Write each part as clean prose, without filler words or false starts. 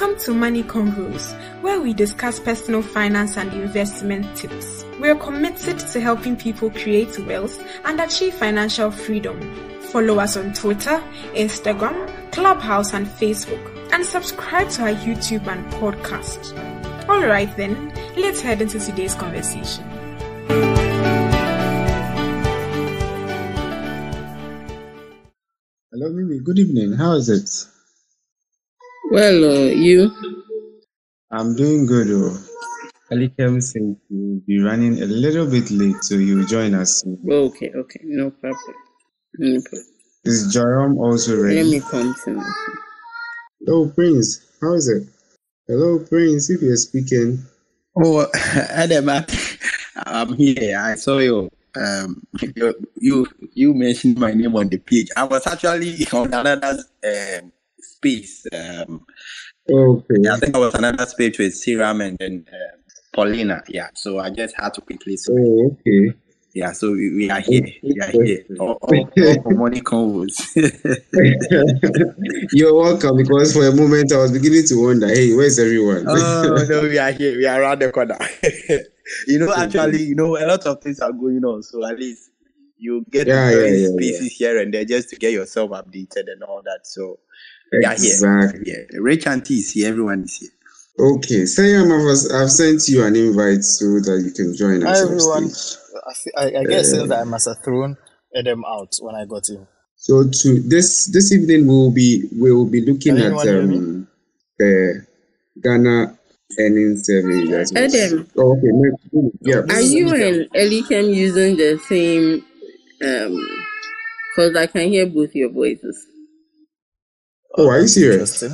Welcome to Money Convos, where we discuss personal finance and investment tips. We are committed to helping people create wealth and achieve financial freedom. Follow us on Twitter, Instagram, Clubhouse and Facebook, and subscribe to our YouTube and podcast. Alright then, let's head into today's conversation. Hello Mimi, good evening, how is it? Well, you? I'm doing good. Kali said you'll be running a little bit late, so you'll join us. Okay, no problem. Is Jerome also ready? Let me continue. Hello, Prince. How is it? Hello, Prince, if you're speaking. Oh, Adam, I'm here. I saw you. You mentioned my name on the page. I was actually on another space. Okay. I think I was another space with Siram and then Paulina. Yeah. So I just had to quickly. Oh, okay. Yeah. So we are here. All for Money Convos. You're welcome. Because for a moment I was beginning to wonder, hey, where's everyone? Oh no, we are here. We are around the corner. A lot of things are going on. So at least you get spaces here and there just to get yourself updated and all that. So. Exactly. Yeah. Rich auntie is here. Everyone is here. Okay. I've sent you an invite so that you can join us. Hi, everyone. I guess that I must have thrown Edem out when I got him. So to this evening we'll be looking at the Ghana Earnings and Savings. Edem. Oh, okay. Are you and Elikem using the same? Because I can hear both your voices. Oh, are you serious?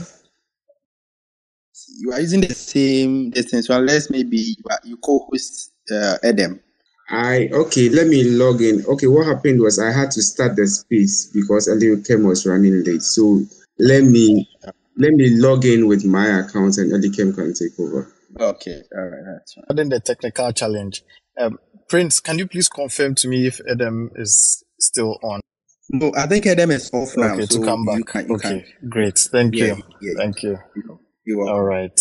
You are using the same distance, so unless maybe you co-host Edem. Let me log in. Okay, what happened was I had to start the space because Aliu was running late. So let me log in with my account and Aliu can take over. Okay, all right, that's fine. Other than the technical challenge, Prince, can you please confirm to me if Edem is still on? No, I think Edem is off now. Okay, so to come back. You can. Great. Thank you. Yeah. Thank you. You're welcome. All right.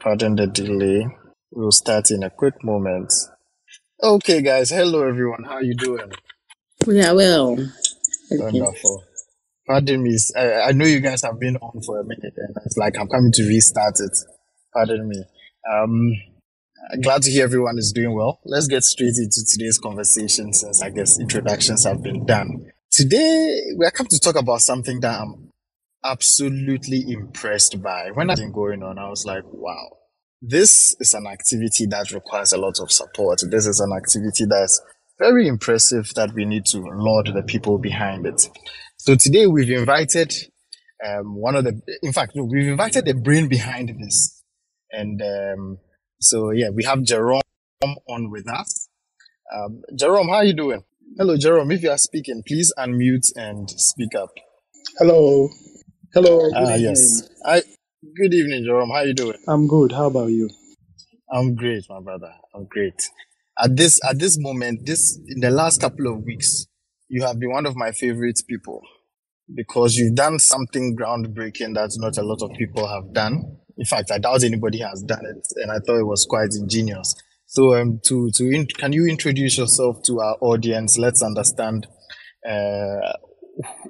Pardon the delay. We'll start in a quick moment. Okay, guys. Hello, everyone. How are you doing? We are well. Wonderful. Pardon me. I know you guys have been on for a minute, and it's like I'm coming to restart it. Pardon me. Glad to hear everyone is doing well. Let's get straight into today's conversation since I guess introductions have been done. Today, we are come to talk about something that I'm absolutely impressed by. When I was going on, I was like, wow, this is an activity that requires a lot of support. This is an activity that's very impressive that we need to laud the people behind it. So today we've invited we've invited the brain behind this. And, we have Jerome on with us. Jerome, how are you doing? Hello, Jerome. If you are speaking, please unmute and speak up. Hello. Yes. Good evening, Jerome. How are you doing? I'm good. How about you? I'm great, my brother. I'm great. At this moment, in the last couple of weeks, you have been one of my favorite people because you've done something groundbreaking that not a lot of people have done. In fact, I doubt anybody has done it, and I thought it was quite ingenious. So, can you introduce yourself to our audience? Let's understand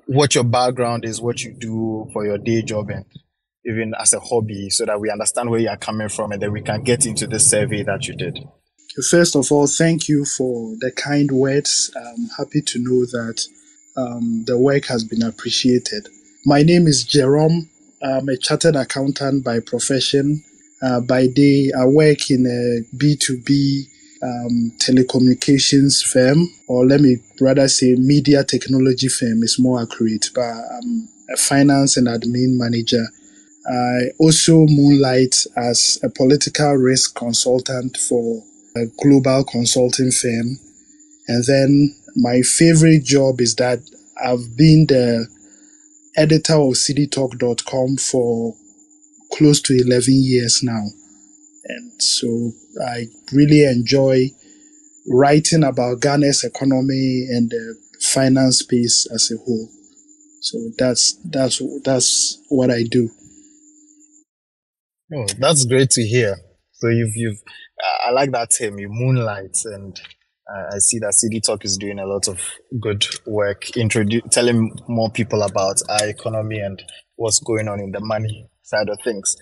what your background is, what you do for your day job, and even as a hobby, so that we understand where you are coming from, and then we can get into the survey that you did. First of all, thank you for the kind words. I'm happy to know that the work has been appreciated. My name is Jerome. I'm a chartered accountant by profession. By day, I work in a B2B telecommunications firm, or let me rather say media technology firm is more accurate, but I'm a finance and admin manager. I also moonlight as a political risk consultant for a global consulting firm. And then my favorite job is that I've been the editor of CediTalk.com for close to 11 years now. And so I really enjoy writing about Ghana's economy and the finance space as a whole. So that's what I do. Oh, that's great to hear. So I like that term, you moonlight, and I see that CediTalk is doing a lot of good work, telling more people about our economy and what's going on in the money side of things.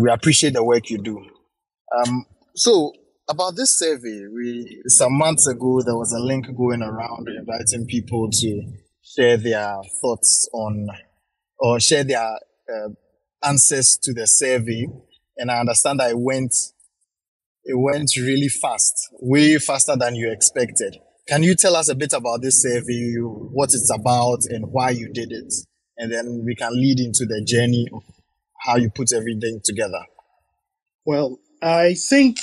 We appreciate the work you do. So about this survey, some months ago, there was a link going around inviting people to share their thoughts on, or share their answers to the survey. And I understand that it went really fast, way faster than you expected. Can you tell us a bit about this survey, what it's about and why you did it? And then we can lead into the journey of how you put everything together. Well, I think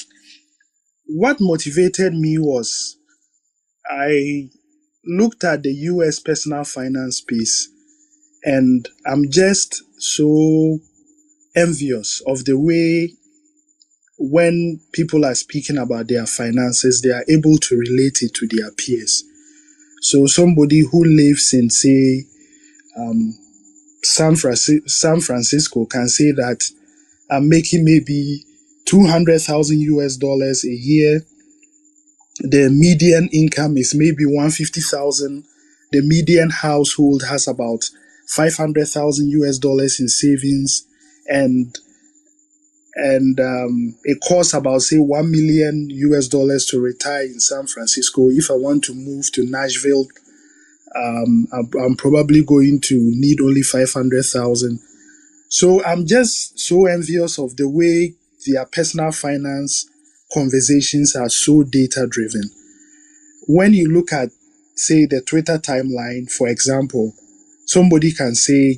what motivated me was I looked at the US personal finance piece, and I'm just so envious of the way when people are speaking about their finances, they are able to relate it to their peers. So somebody who lives in, say, San Francisco can say that I'm making maybe $200,000 a year. The median income is maybe $150,000. The median household has about $500,000 in savings, and it costs about, say, $1 million to retire in San Francisco. If I want to move to Nashville, I'm probably going to need only $500,000. So I'm just so envious of the way their personal finance conversations are so data-driven. When you look at, say, the Twitter timeline, for example, somebody can say,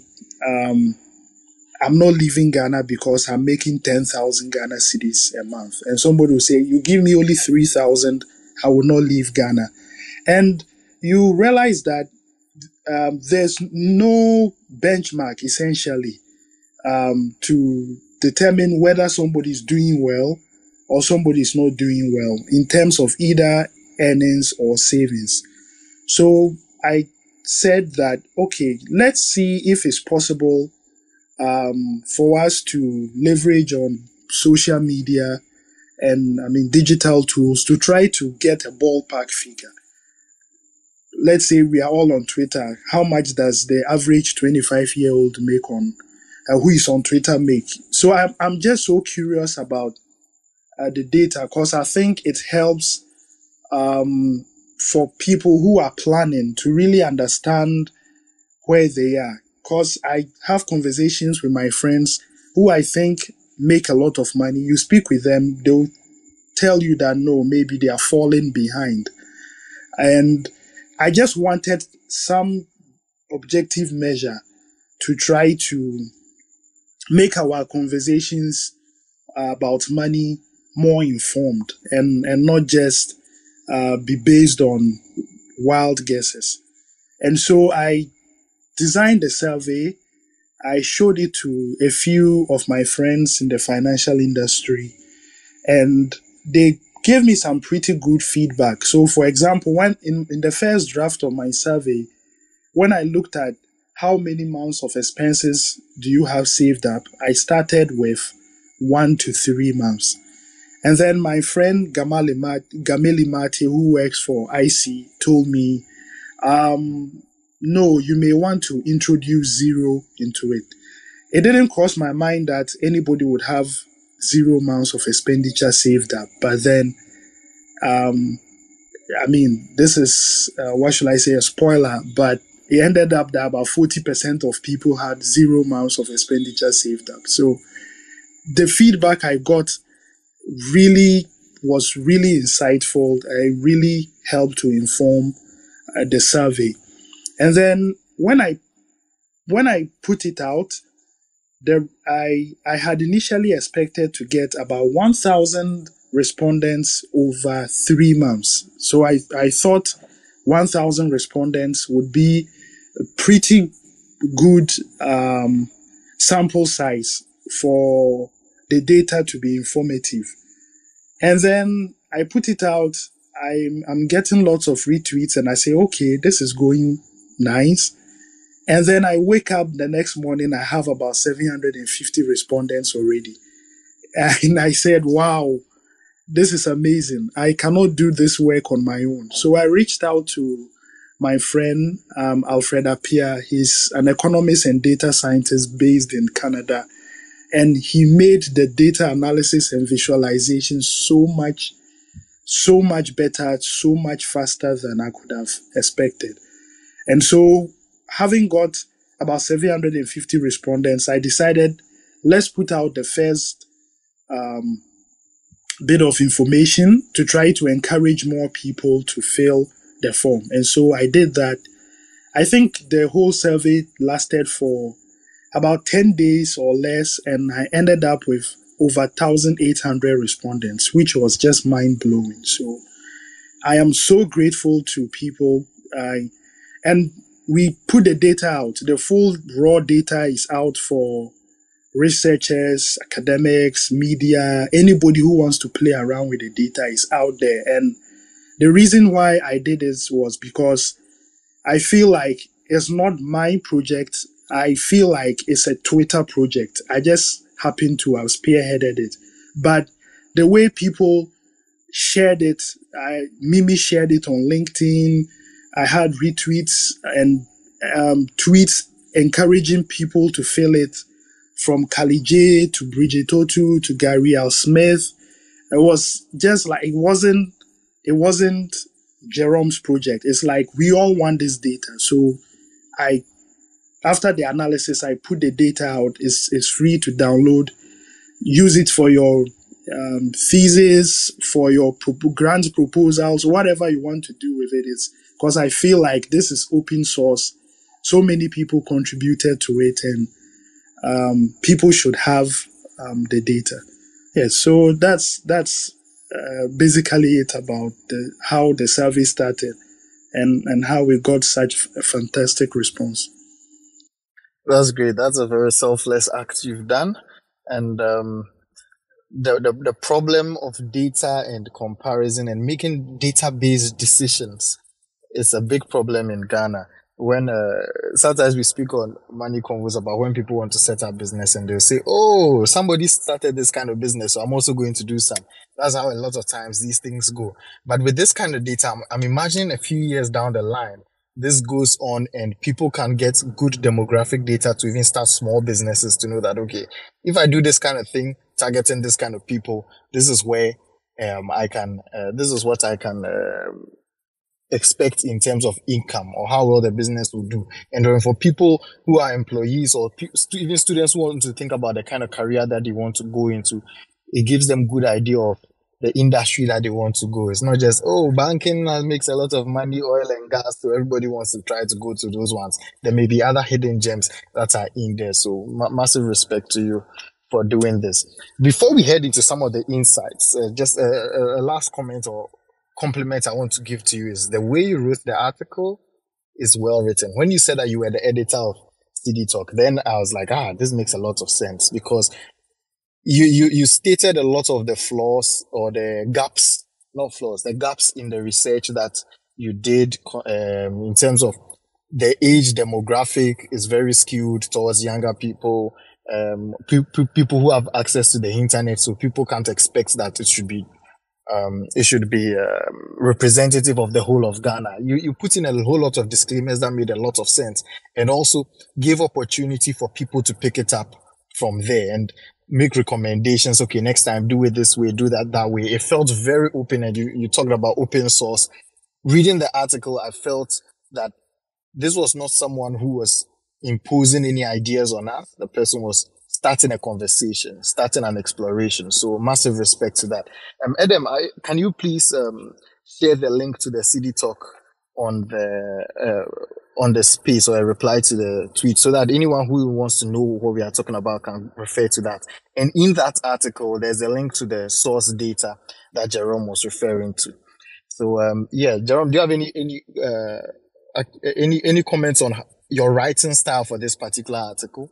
I'm not leaving Ghana because I'm making 10,000 Ghana cedis a month. And somebody will say, you give me only 3,000, I will not leave Ghana. And you realize that there's no benchmark, essentially, to determine whether somebody's doing well or somebody's not doing well in terms of either earnings or savings. So I said that, okay, let's see if it's possible for us to leverage on social media and, digital tools to try to get a ballpark figure. Let's say we are all on Twitter. How much does the average 25-year-old make who is on Twitter make? So I'm just so curious about the data, because I think it helps for people who are planning to really understand where they are. Because I have conversations with my friends who I think make a lot of money. You speak with them, they'll tell you that, no, maybe they are falling behind. And I just wanted some objective measure to try to make our conversations about money more informed and not just be based on wild guesses. And so I designed the survey. I showed it to a few of my friends in the financial industry, and they gave me some pretty good feedback. So, for example, when in the first draft of my survey, when I looked at how many months of expenses do you have saved up, I started with 1 to 3 months. And then my friend Gamali Marti, who works for IC, told me, no, you may want to introduce zero into it. It didn't cross my mind that anybody would have 0 months of expenditure saved up. But then, this is, a spoiler, but it ended up that about 40% of people had 0 months of expenditure saved up. So the feedback I got was really insightful. It really helped to inform the survey. And then when I put it out, I had initially expected to get about 1,000 respondents over 3 months. So I thought 1,000 respondents would be a pretty good sample size for the data to be informative. And then I put it out. I'm getting lots of retweets, and I say, okay, this is going nice. And then I wake up the next morning, I have about 750 respondents already. And I said, wow, this is amazing. I cannot do this work on my own. So I reached out to my friend, Alfred Appiah. He's an economist and data scientist based in Canada. And he made the data analysis and visualization so much better, so much faster than I could have expected. And so having got about 750 respondents, I decided, let's put out the first bit of information to try to encourage more people to fill the form. And so I did that. I think the whole survey lasted for about 10 days or less, and I ended up with over 1,800 respondents, which was just mind-blowing. So I am so grateful to people. And we put the data out. The full raw data is out for researchers, academics, media, anybody who wants to play around with the data is out there. And the reason why I did this was because I feel like it's not my project. I feel like it's a Twitter project. I just happen to have spearheaded it. But the way people shared it, Mimi shared it on LinkedIn. I had retweets and tweets encouraging people to fill it, from Kali J to Bridget Otu to Gary L Smith. It was just like, it wasn't Jerome's project. It's like, we all want this data. So after the analysis, I put the data out. It's free to download. Use it for your thesis, for your grant proposals, whatever you want to do with it. It's because I feel like this is open source. So many people contributed to it, and people should have the data. Yes, so that's basically it about how the survey started and how we got such a fantastic response. That's great. That's a very selfless act you've done. And the problem of data and comparison and making data-based decisions is a big problem in Ghana. When sometimes we speak on Money Convos about when people want to set up business, and they'll say, oh, somebody started this kind of business, so I'm also going to do some. That's how a lot of times these things go. But with this kind of data, I'm imagining a few years down the line, this goes on and people can get good demographic data to even start small businesses, to know that, okay, if I do this kind of thing, targeting this kind of people, this is where I can expect in terms of income, or how well the business will do. And then for people who are employees, or even students who want to think about the kind of career that they want to go into, it gives them good idea of the industry that they want to go. It's not just, oh, banking makes a lot of money, oil and gas, so everybody wants to try to go to those ones. There may be other hidden gems that are in there. So massive respect to you for doing this. Before we head into some of the insights, just a last comment or compliment I want to give to you is the way you wrote the article is well written. When you said that you were the editor of CediTalk, then I was like, this makes a lot of sense, because you stated a lot of the flaws or the gaps, not flaws, the gaps in the research that you did in terms of the age demographic is very skewed towards younger people, people who have access to the internet, so people can't expect that it should be representative of the whole of Ghana. You put in a whole lot of disclaimers that made a lot of sense, and also give opportunity for people to pick it up from there and make recommendations. Okay, next time do it this way, do that way. It felt very open, and you talked about open source. Reading the article, I felt that this was not someone who was imposing any ideas on us. The person was starting a conversation, starting an exploration. So massive respect to that. Edem, can you please share the link to the CediTalk on the space, or a reply to the tweet, so that anyone who wants to know what we are talking about can refer to that. And in that article, there's a link to the source data that Jerome was referring to. So Jerome, do you have any comments on your writing style for this particular article?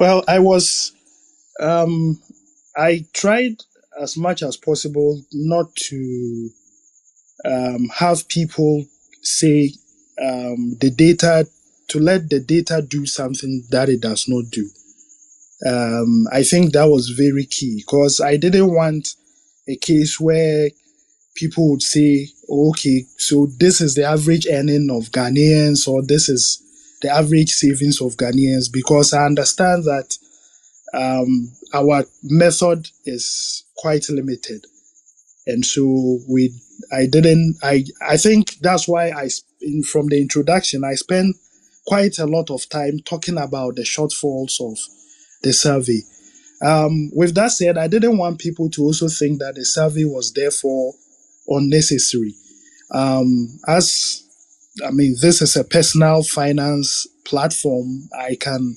Well, I tried as much as possible not to have people say the data, to let the data do something that it does not do. I think that was very key, because I didn't want a case where people would say, okay, so this is the average earning of Ghanaians, or this is the average savings of Ghanaians, because I understand that our method is quite limited. And so I think that's why from the introduction, I spent quite a lot of time talking about the shortfalls of the survey. With that said, I didn't want people to also think that the survey was therefore unnecessary. This is a personal finance platform. I can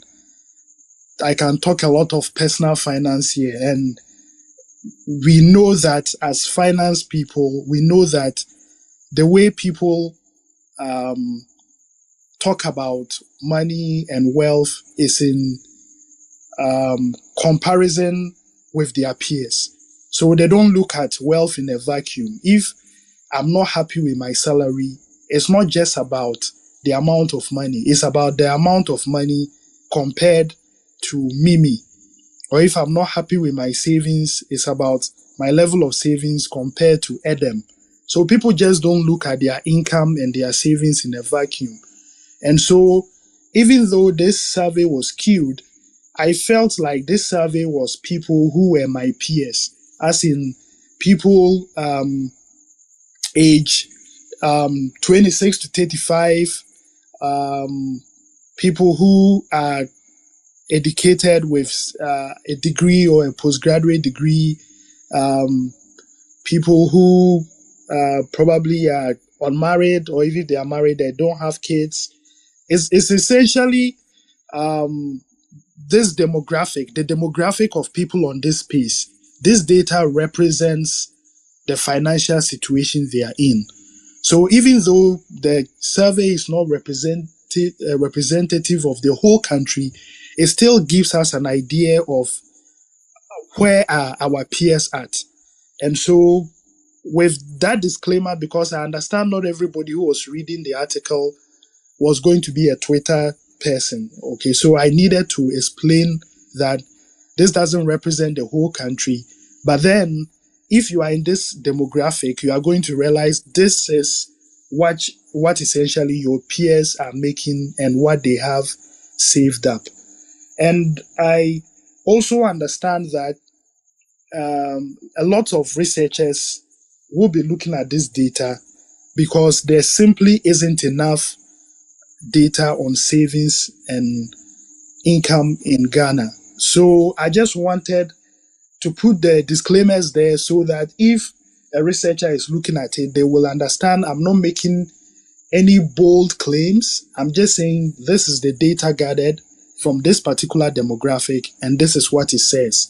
talk a lot of personal finance here, and we know that as finance people, we know that the way people talk about money and wealth is in comparison with their peers. So they don't look at wealth in a vacuum. If I'm not happy with my salary, it's not just about the amount of money. It's about the amount of money compared to Mimi. Or if I'm not happy with my savings, it's about my level of savings compared to Edem. So people just don't look at their income and their savings in a vacuum. And so even though this survey was skewed, I felt like this survey was people who were my peers, as in people age 26 to 35, people who are educated with a degree or a postgraduate degree, people who probably are unmarried, or even if they are married, they don't have kids. It's essentially this demographic, the demographic of people on this space. This data represents the financial situation they are in. So even though the survey is not representative of the whole country, it still gives us an idea of where are our peers at. And so with that disclaimer, because I understand not everybody who was reading the article was going to be a Twitter person. Okay, so I needed to explain that this doesn't represent the whole country. But then if you are in this demographic, you are going to realize this is what essentially your peers are making and what they have saved up. And I also understand that a lot of researchers will be looking at this data because there simply isn't enough data on savings and income in Ghana. So I just wanted to put the disclaimers there so that if a researcher is looking at it, they will understand I'm not making any bold claims. I'm just saying this is the data gathered from this particular demographic, and this is what it says.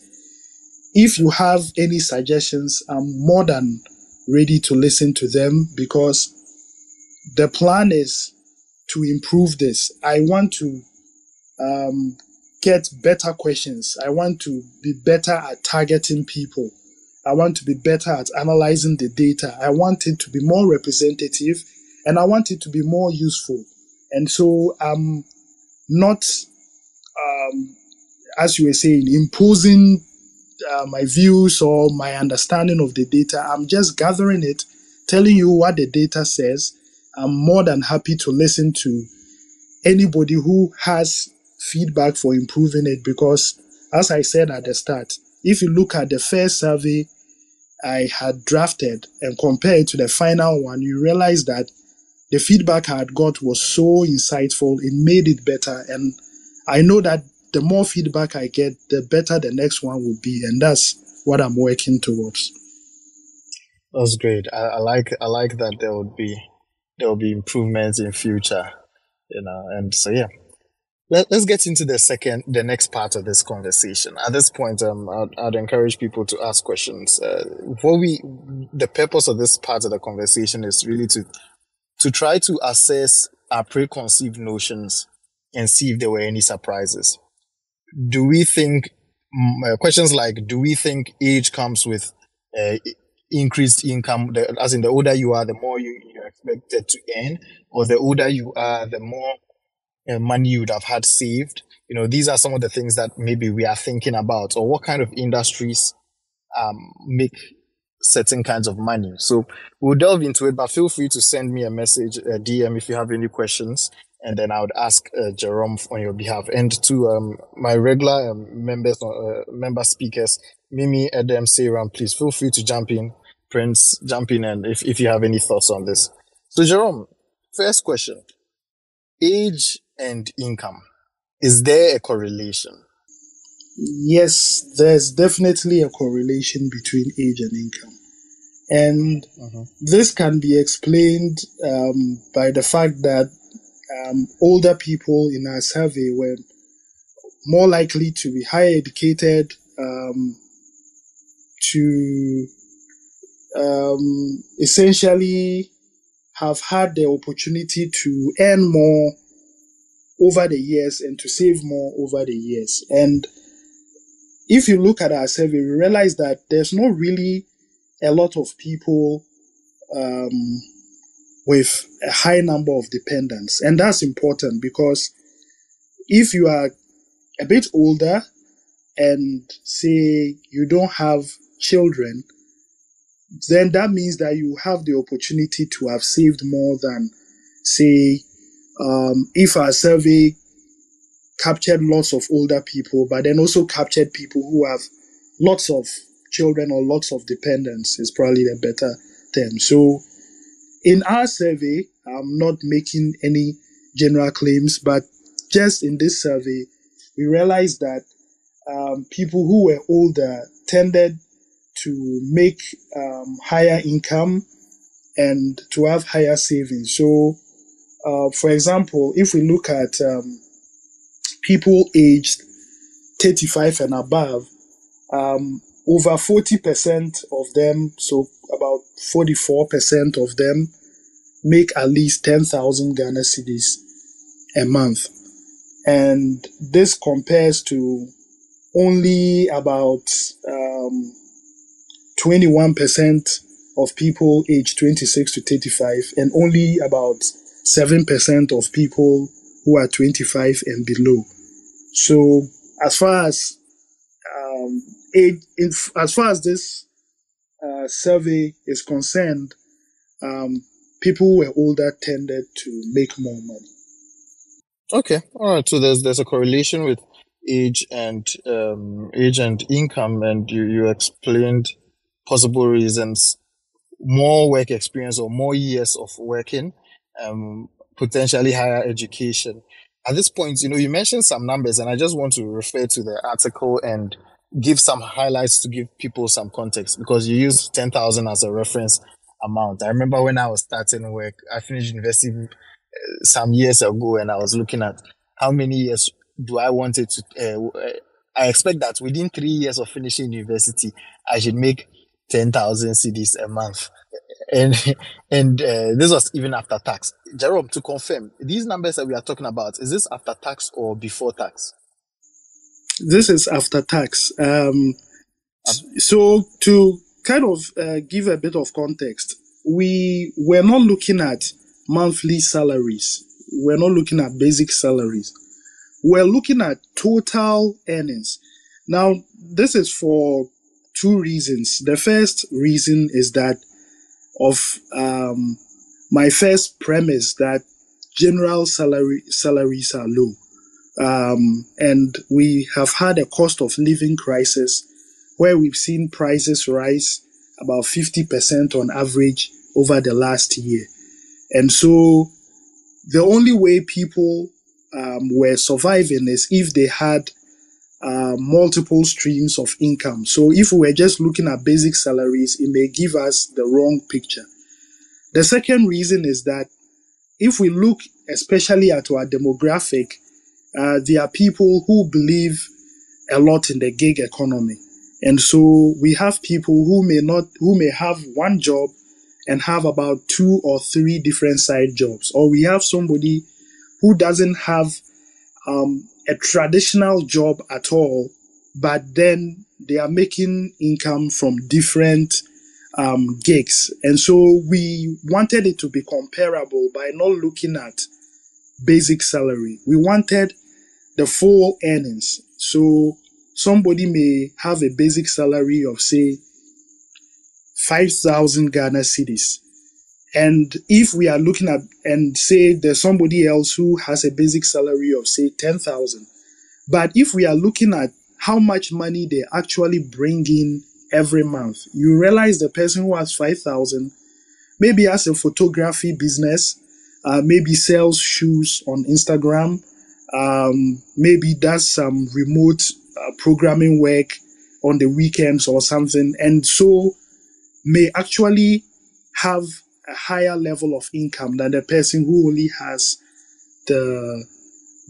If you have any suggestions, I'm more than ready to listen to them, because the plan is to improve this. I want to get better questions. I want to be better at targeting people. I want to be better at analyzing the data. I want it to be more representative, and I want it to be more useful. And so I'm not, as you were saying, imposing my views or my understanding of the data. I'm just gathering it, telling you what the data says. I'm more than happy to listen to anybody who has feedback for improving it, because as I said at the start, if you look at the first survey I had drafted and compare it to the final one, you realize that the feedback I had got was so insightful, it made it better. And I know that the more feedback I get, the better the next one will be. And that's what I'm working towards. That's great. I like that there will be improvements in future, you know. And so, yeah, let's get into the next part of this conversation. At this point, I'd encourage people to ask questions. The purpose of this part of the conversation is really to try to assess our preconceived notions and see if there were any surprises. Do we think questions like, do we think age comes with increased income? As in, the older you are, the more you're expected to earn, or the older you are, the more money you would have had saved. You know, these are some of the things that maybe we are thinking about, or what kind of industries make certain kinds of money. So we'll delve into it, but feel free to send me a message, a DM, if you have any questions, and then I would ask Jerome on your behalf. And to my regular members, member speakers, Mimi, Edem, Siram, please feel free to jump in. Prince, jump in, and if you have any thoughts on this. So Jerome, first question: age and income. Is there a correlation? Yes, there's definitely a correlation between age and income. And this can be explained by the fact that older people in our survey were more likely to be higher educated, to essentially have had the opportunity to earn more over the years and to save more over the years. And if you look at our survey, we realize that there's not really a lot of people with a high number of dependents. And that's important, because if you are a bit older and say you don't have children, then that means that you have the opportunity to have saved more than, say, if our survey captured lots of older people, but then also captured people who have lots of children or lots of dependents, is probably the better term. So in our survey, I'm not making any general claims, but just in this survey, we realized that people who were older tended to make higher income and to have higher savings. So, for example, if we look at people aged 35 and above, over 40% of them, so about 44% of them, make at least 10,000 Ghana cedis a month. And this compares to only about 21% of people aged 26 to 35, and only about 7% of people who are 25 and below. So as far as this survey is concerned, people who were older tended to make more money. Okay, all right. So there's a correlation with age and income, and you explained possible reasons: more work experience or more years of working, potentially higher education. At this point, you know, you mentioned some numbers, and I just want to refer to the article and give some highlights to give people some context, because you use 10,000 as a reference amount. I remember when I was starting work, I finished university some years ago, and I was looking at how many years do I want it to, I expect that within 3 years of finishing university, I should make 10,000 cedis a month. And this was even after tax. Jerome, to confirm, these numbers that we are talking about, is this after tax or before tax? This is after tax. So to kind of give a bit of context, we were not looking at monthly salaries. We're not looking at basic salaries. We're looking at total earnings. Now, this is for two reasons. The first reason is that of my first premise that general salaries are low. And we have had a cost of living crisis where we've seen prices rise about 50% on average over the last year. And so the only way people were surviving is if they had multiple streams of income. So if we were just looking at basic salaries, it may give us the wrong picture. The second reason is that if we look especially at our demographic, there are people who believe a lot in the gig economy. And so we have people who may have one job and have about 2 or 3 different side jobs. Or we have somebody who doesn't have a traditional job at all, but then they are making income from different gigs. And so we wanted it to be comparable by not looking at basic salary. We wanted the full earnings. So somebody may have a basic salary of, say, 5,000 Ghana cedis. And if we are looking at, and say there's somebody else who has a basic salary of, say, 10,000. But if we are looking at how much money they actually bring in every month, you realize the person who has 5,000 maybe has a photography business, maybe sells shoes on Instagram, maybe does some remote programming work on the weekends or something, and so may actually have a higher level of income than the person who only has the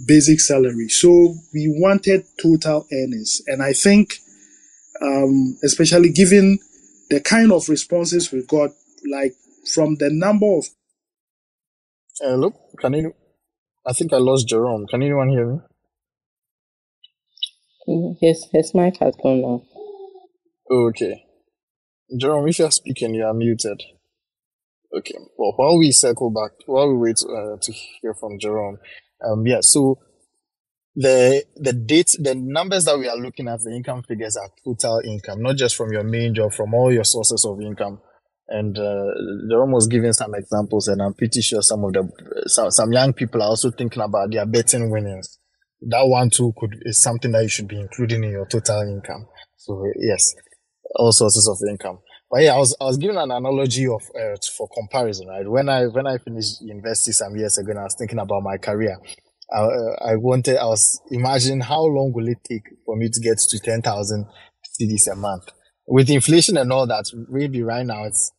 basic salary. So we wanted total earnings, and I think especially given the kind of responses we got, like from the number of... Hello, can you... I think I lost Jerome. Can anyone hear me? His mic has gone now. Okay. Jerome, if you're speaking, you are muted. Okay. Well, while we circle back, while we wait to hear from Jerome, yeah, so the dates, the numbers that we are looking at, the income figures are total income, not just from your main job, from all your sources of income. And Jerome was giving some examples, and I'm pretty sure some of the some young people are also thinking about their betting winnings. That one too is something that you should be including in your total income. So yes, all sources of income. But yeah, I was giving an analogy of for comparison, right? When I finished university some years ago, and I was thinking about my career. I was imagining how long will it take for me to get to 10,000 cedis a month. With inflation and all that, maybe right now it's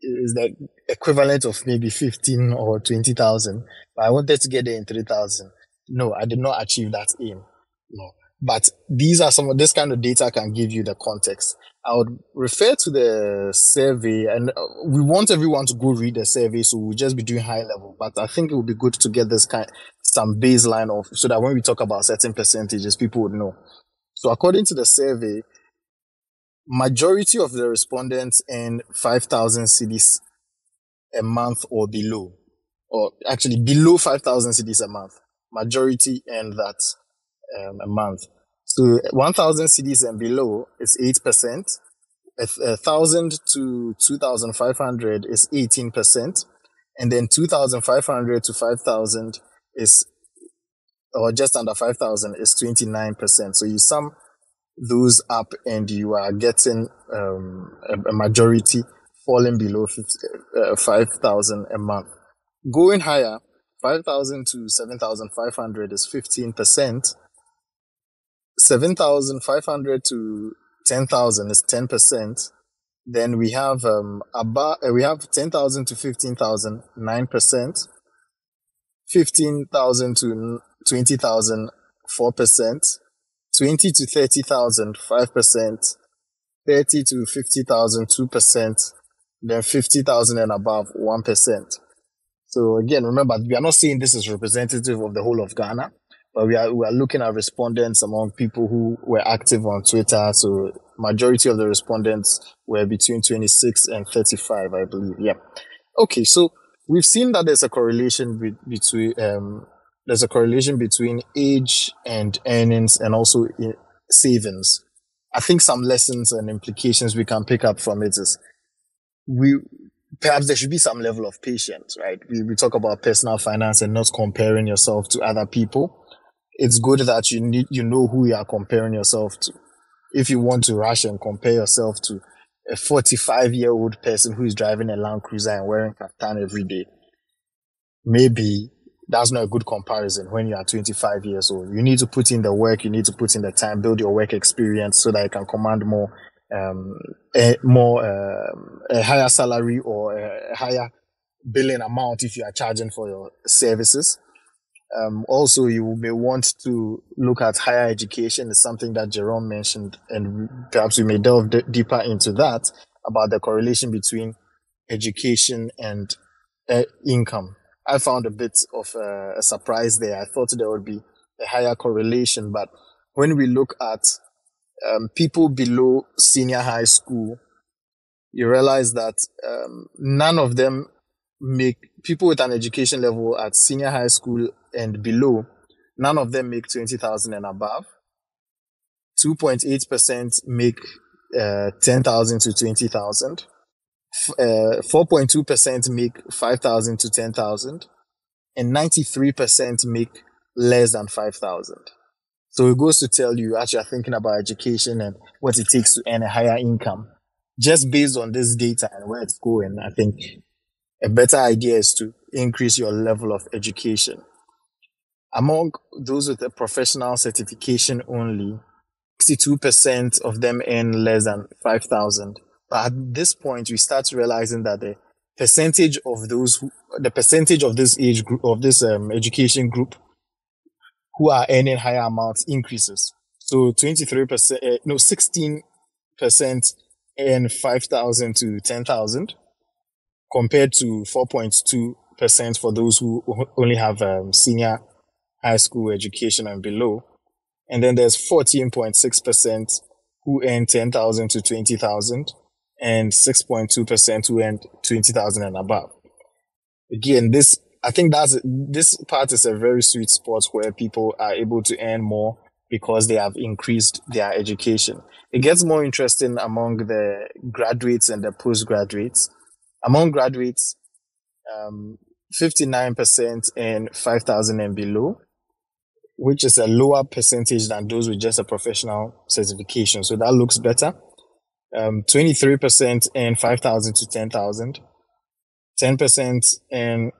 the equivalent of maybe 15 or 20,000. But I wanted to get there in 3,000. No, I did not achieve that aim. No. But these are some of this kind of data can give you the context. I would refer to the survey, and we want everyone to go read the survey, so we'll just be doing high level. But I think it would be good to get this some baseline of, so that when we talk about certain percentages, people would know. So according to the survey, majority of the respondents earn 5,000 cedis a month or below, or actually below 5,000 cedis a month. Majority earn that a month. So 1,000 cedis and below is 8%. 1,000 to 2,500 is 18%, and then 2,500 to 5,000 is, or just under 5,000 is 29%. So you sum those up and you are getting a majority falling below 5,000 a month. Going higher, 5,000 to 7,500 is 15%. 7,500 to 10,000 is 10%. Then we have we have 10,000 to 15,000, 9%. 15,000 to 20,000, 4%. 20 to 30,000, 5%, 30 to 50,000, 2%, then 50,000 and above, 1%. So again, remember, we are not saying this is representative of the whole of Ghana, but we are looking at respondents among people who were active on Twitter. So majority of the respondents were between 26 and 35, I believe. Yeah. Okay. So we've seen that there's a correlation between age and earnings and also savings. I think some lessons and implications we can pick up from it is perhaps there should be some level of patience, right? We talk about personal finance and not comparing yourself to other people. It's good that you know who you are comparing yourself to. If you want to rush and compare yourself to a 45-year-old person who is driving a Land Cruiser and wearing kaftan every day, maybe that's not a good comparison when you are 25 years old. You need to put in the work, you need to put in the time, build your work experience so that you can command a higher salary or a higher billing amount if you are charging for your services. Also, you may want to look at higher education. It's something that Jerome mentioned, and perhaps we may delve deeper into that about the correlation between education and income. I found a bit of a surprise there. I thought there would be a higher correlation, but when we look at people below senior high school, you realize that none of them make people with an education level at senior high school and below, none of them make 20,000 and above. 2.8% make 10,000 to 20,000. 4.2% make 5,000 to 10,000. And 93% make less than 5,000. So it goes to tell you, as you're thinking about education and what it takes to earn a higher income, just based on this data and where it's going, I think a better idea is to increase your level of education. Among those with a professional certification only, 62% of them earn less than 5,000. But at this point, we start realizing that the percentage of those, the percentage of this age group, of this education group who are earning higher amounts increases. So 16% earn 5,000 to 10,000 compared to 4.2% for those who only have senior high school education and below. And then there's 14.6% who earn 10,000 to 20,000 and 6.2% who earn 20,000 and above. Again, this, I think that's, this part is a very sweet spot where people are able to earn more because they have increased their education. It gets more interesting among the graduates and the postgraduates. Among graduates, 59% earn 5,000 and below, which is a lower percentage than those with just a professional certification. So that looks better. 23% earn 5,000 to 10,000. 10% earn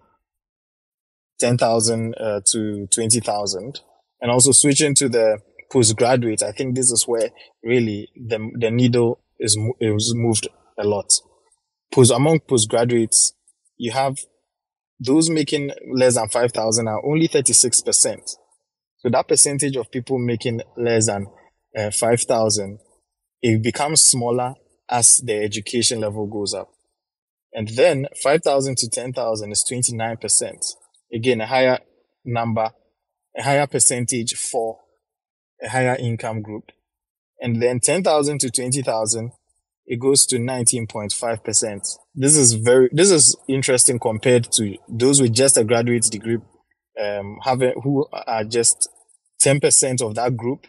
10,000 to 20,000. And also switching to the postgraduate, I think this is where really the needle is moved a lot. Among postgraduates, you have those making less than 5,000 are only 36%. So that percentage of people making less than 5,000, it becomes smaller as the education level goes up. And then 5,000 to 10,000 is 29%. Again, a higher number, a higher percentage for a higher income group. And then 10,000 to 20,000, it goes to 19.5%. This is interesting compared to those with just a graduate degree, who are just 10% of that group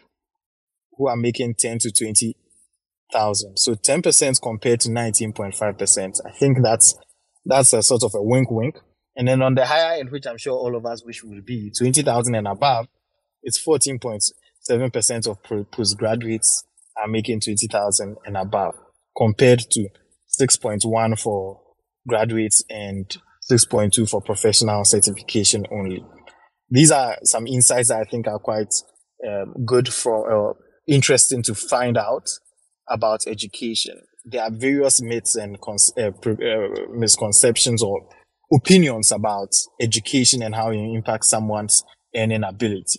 who are making 10 to 20,000. So 10% compared to 19.5%. I think that's a sort of a wink wink. And then on the higher end, which I'm sure all of us wish will be 20,000 and above, it's 14.7% of postgraduates are making 20,000 and above, compared to 6.1 for graduates and 6.2 for professional certification only. These are some insights that I think are quite good for interesting to find out about education. There are various myths and misconceptions or opinions about education and how it impacts someone's earning ability.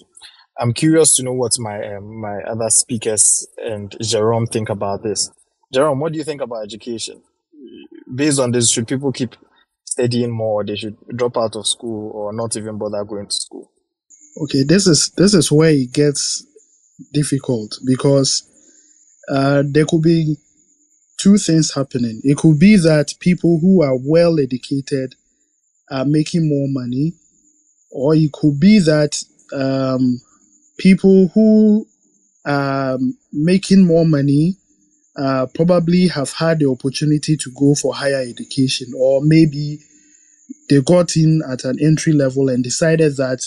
I'm curious to know what my other speakers and Jerome think about this. Jerome, what do you think about education? Based on this, should people keep studying more, or they should drop out of school, or not even bother going to school? Okay, this is where it gets difficult because there could be two things happening. It could be that people who are well educated are making more money, or it could be that people who are making more money probably have had the opportunity to go for higher education, or maybe they got in at an entry level and decided that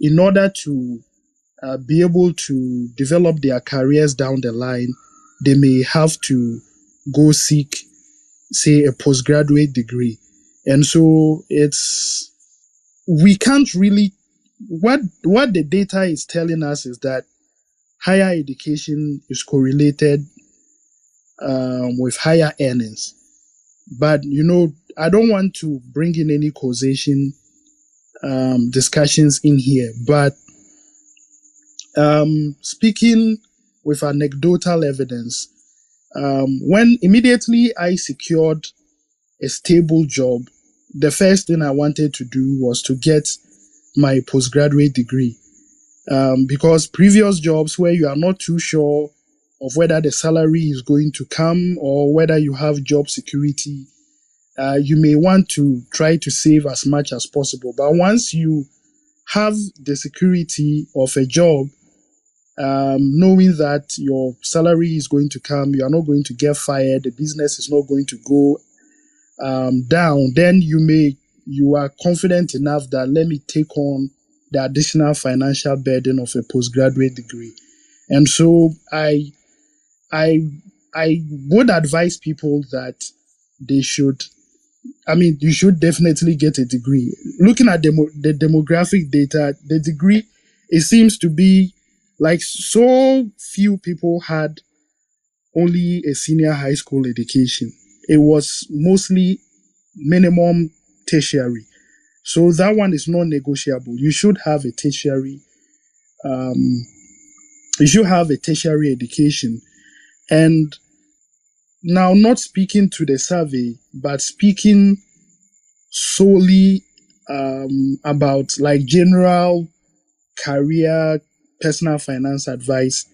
in order to be able to develop their careers down the line, they may have to go seek, say, a postgraduate degree. And so we can't really, what the data is telling us is that higher education is correlated with higher earnings. But, you know, I don't want to bring in any causation discussions in here, but speaking with anecdotal evidence, when immediately I secured a stable job, the first thing I wanted to do was to get my postgraduate degree, because previous jobs where you are not too sure of whether the salary is going to come or whether you have job security, you may want to try to save as much as possible. But once you have the security of a job, knowing that your salary is going to come, you are not going to get fired, the business is not going to go down, then you are confident enough that let me take on the additional financial burden of a postgraduate degree. And so I would advise people that they should, you should definitely get a degree. Looking at the demographic data, the degree, it seems to be like so few people had only a senior high school education. It was mostly minimum tertiary. So that one is non-negotiable. You should have a tertiary. You should have a tertiary education. And now, not speaking to the survey, but speaking solely about like general career, personal finance advice,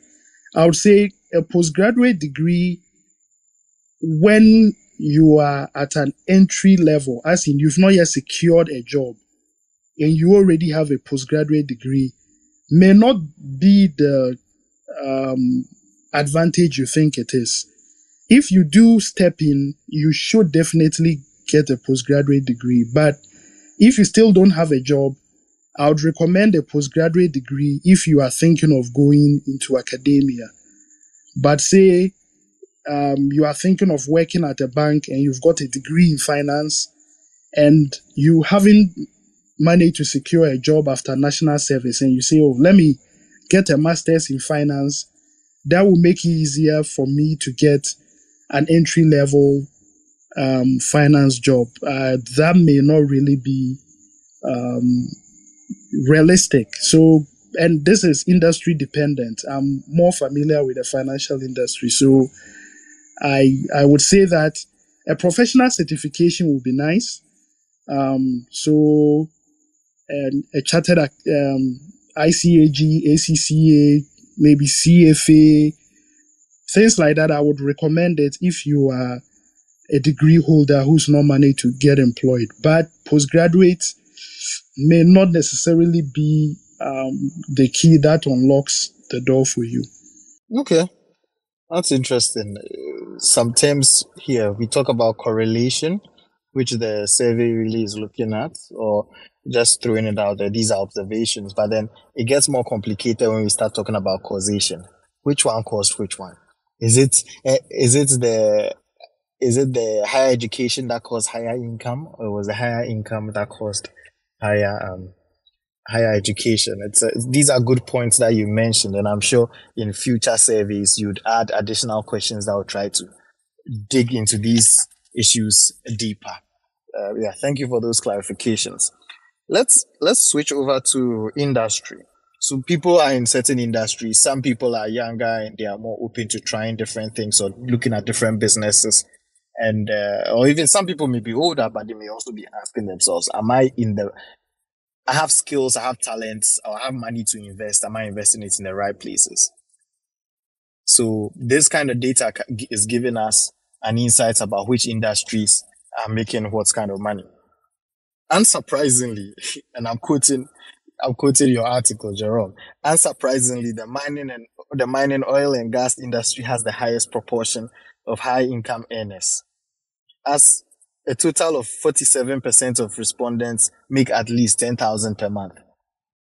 I would say a postgraduate degree when you are at an entry level, as in you've not yet secured a job and you already have a postgraduate degree, may not be the advantage you think it is. If you do step in, you should definitely get a postgraduate degree. But if you still don't have a job, I would recommend a postgraduate degree if you are thinking of going into academia. But say you are thinking of working at a bank and you've got a degree in finance and you haven't managed to secure a job after national service, and you say, oh, let me get a master's in finance, that will make it easier for me to get an entry-level finance job. That may not really be realistic. So, and this is industry dependent. I'm more familiar with the financial industry. So I would say that a professional certification would be nice. So a chartered ICAG, ACCA, maybe CFA, things like that. I would recommend it if you are a degree holder who's not managed to get employed. But postgraduates may not necessarily be the key that unlocks the door for you. Okay. That's interesting. Some terms here, we talk about correlation, which the survey really is looking at, or just throwing it out there. These are observations, but then it gets more complicated when we start talking about causation. Which one caused which one? Is it the higher education that caused higher income, or was the higher income that caused higher education? These are good points that you mentioned, and I'm sure in future surveys you'd add additional questions that will try to dig into these issues deeper. Thank you for those clarifications. Let's switch over to industry. So people are in certain industries. Some people are younger and they are more open to trying different things or looking at different businesses. And or even some people may be older, but they may also be asking themselves, I have skills, I have talents, or I have money to invest. Am I investing it in the right places? So this kind of data is giving us an insight about which industries are making what kind of money. Unsurprisingly, and I'm quoting your article, Jerome. Unsurprisingly, the mining, oil and gas industry has the highest proportion of high income earners, as a total of 47% of respondents make at least 10,000 per month.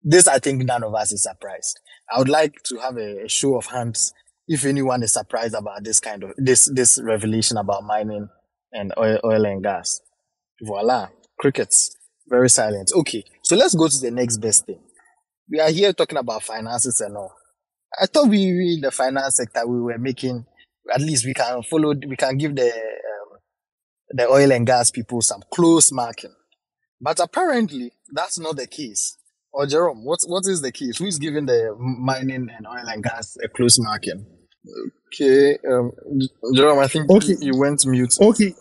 This, I think, none of us is surprised. I would like to have a show of hands if anyone is surprised about this kind of this revelation about mining and oil and gas. Voila, crickets. Very silent. Okay, so let's go to the next best thing. We are here talking about finances and all. I thought we in the finance sector, we were making, at least we can give the oil and gas people some close marking. But apparently, that's not the case. Or Jerome, what is the case? Who is giving the mining and oil and gas a close marking? Okay, Jerome, I think you went mute. Okay,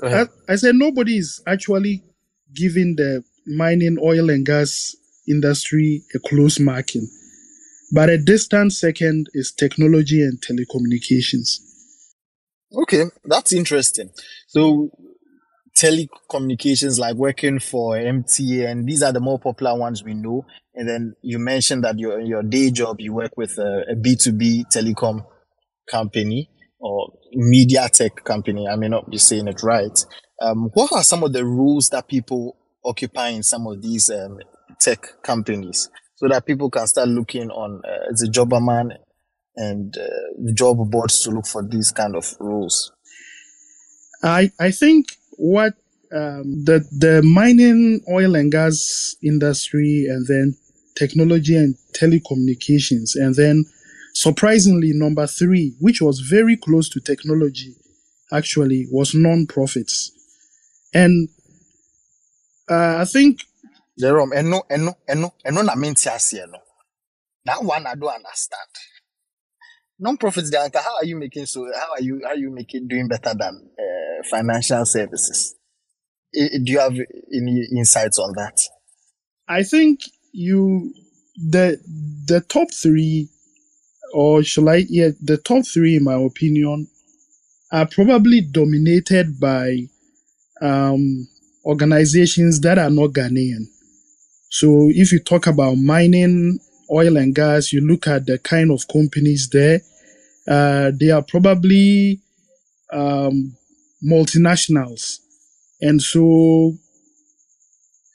I said nobody is actually giving the mining, oil and gas industry a close marking, but a distant second is technology and telecommunications. Okay, that's interesting. So telecommunications, like working for MTN. These are the more popular ones we know. And then you mentioned that your day job, you work with a B2B telecom company or media tech company. I may not be saying it right. What are some of the roles that people occupy in some of these tech companies so that people can start looking on the Jobberman and job boards to look for these kind of roles? I think what the mining, oil and gas industry, and then technology and telecommunications, and then surprisingly, number 3, which was very close to technology, actually, was non-profits. And I think... Jerome, that one I don't understand. Non-profits, how are you doing better than financial services? Do you have any insights on that? I think the top 3, the top 3, in my opinion, are probably dominated by organizations that are not Ghanaian. So if you talk about mining, oil and gas, you look at the kind of companies there, they are probably multinationals. And so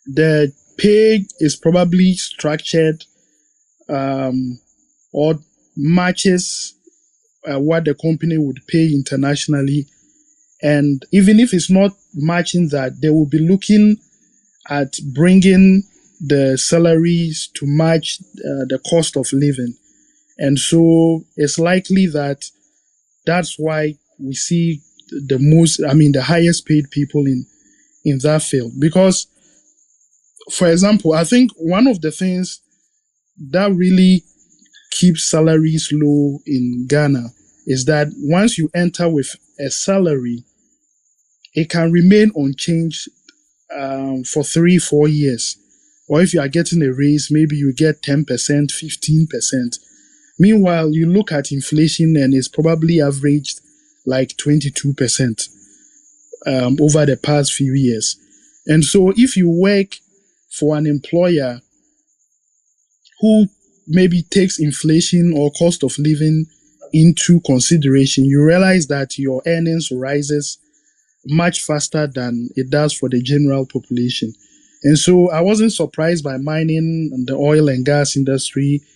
the pay is probably structured or matches what the company would pay internationally. And even if it's not matching that, they will be looking at bringing the salaries to match the cost of living. And so it's likely that that's why we see the highest paid people in that field. Because, for example, I think one of the things that really keeps salaries low in Ghana is that once you enter with a salary, it can remain unchanged for 3-4 years. Or if you are getting a raise, maybe you get 10%, 15%. Meanwhile, you look at inflation and it's probably averaged like 22% over the past few years. And so if you work for an employer who maybe takes inflation or cost of living into consideration, you realize that your earnings rises much faster than it does for the general population. And so I wasn't surprised by mining and the oil and gas industry. I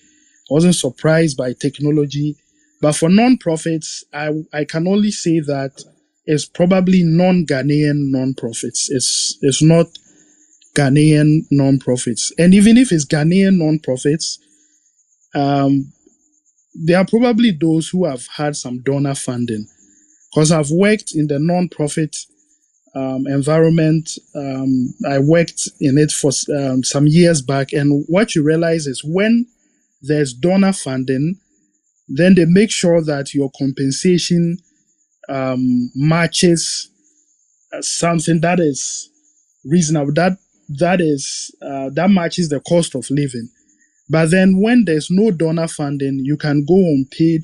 wasn't surprised by technology. But for non-profits, I can only say that it's probably non-Ghanaian non-profits. It's not Ghanaian non-profits. And even if it's Ghanaian non-profits, there are probably those who have had some donor funding. Because I've worked in the non-profit environment. I worked in it for some years back. And what you realize is when there's donor funding, then they make sure that your compensation matches something that is reasonable, that matches the cost of living. But then when there's no donor funding, you can go unpaid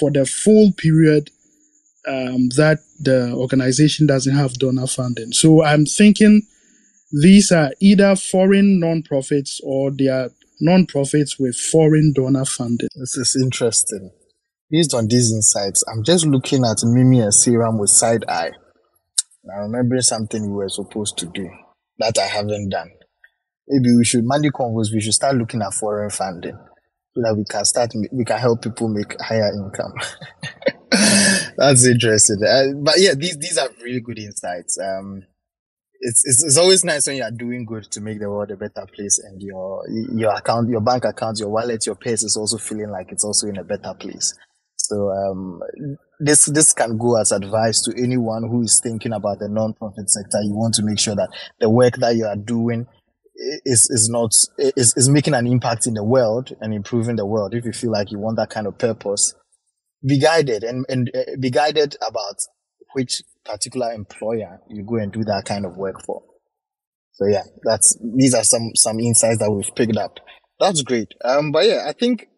for the full period that the organization doesn't have donor funding. So I'm thinking these are either foreign non-profits or they are non-profits with foreign donor funding. This is interesting. Based on these insights, I'm just looking at Mimi and Siram with side eye. I remember something we were supposed to do that I haven't done. Maybe Money Convos, we should start looking at foreign funding so that we can help people make higher income. That's interesting. But yeah, these are really good insights. It's always nice when you are doing good to make the world a better place, and your account, your bank account, your wallet, your purse is also feeling like it's also in a better place. So this can go as advice to anyone who is thinking about the non-profit sector. You want to make sure that the work that you are doing is making an impact in the world and improving the world. If you feel like you want that kind of purpose, be guided and be guided about which particular employer you go and do that kind of work for. So yeah, these are some insights that we've picked up. That's great. But yeah, I think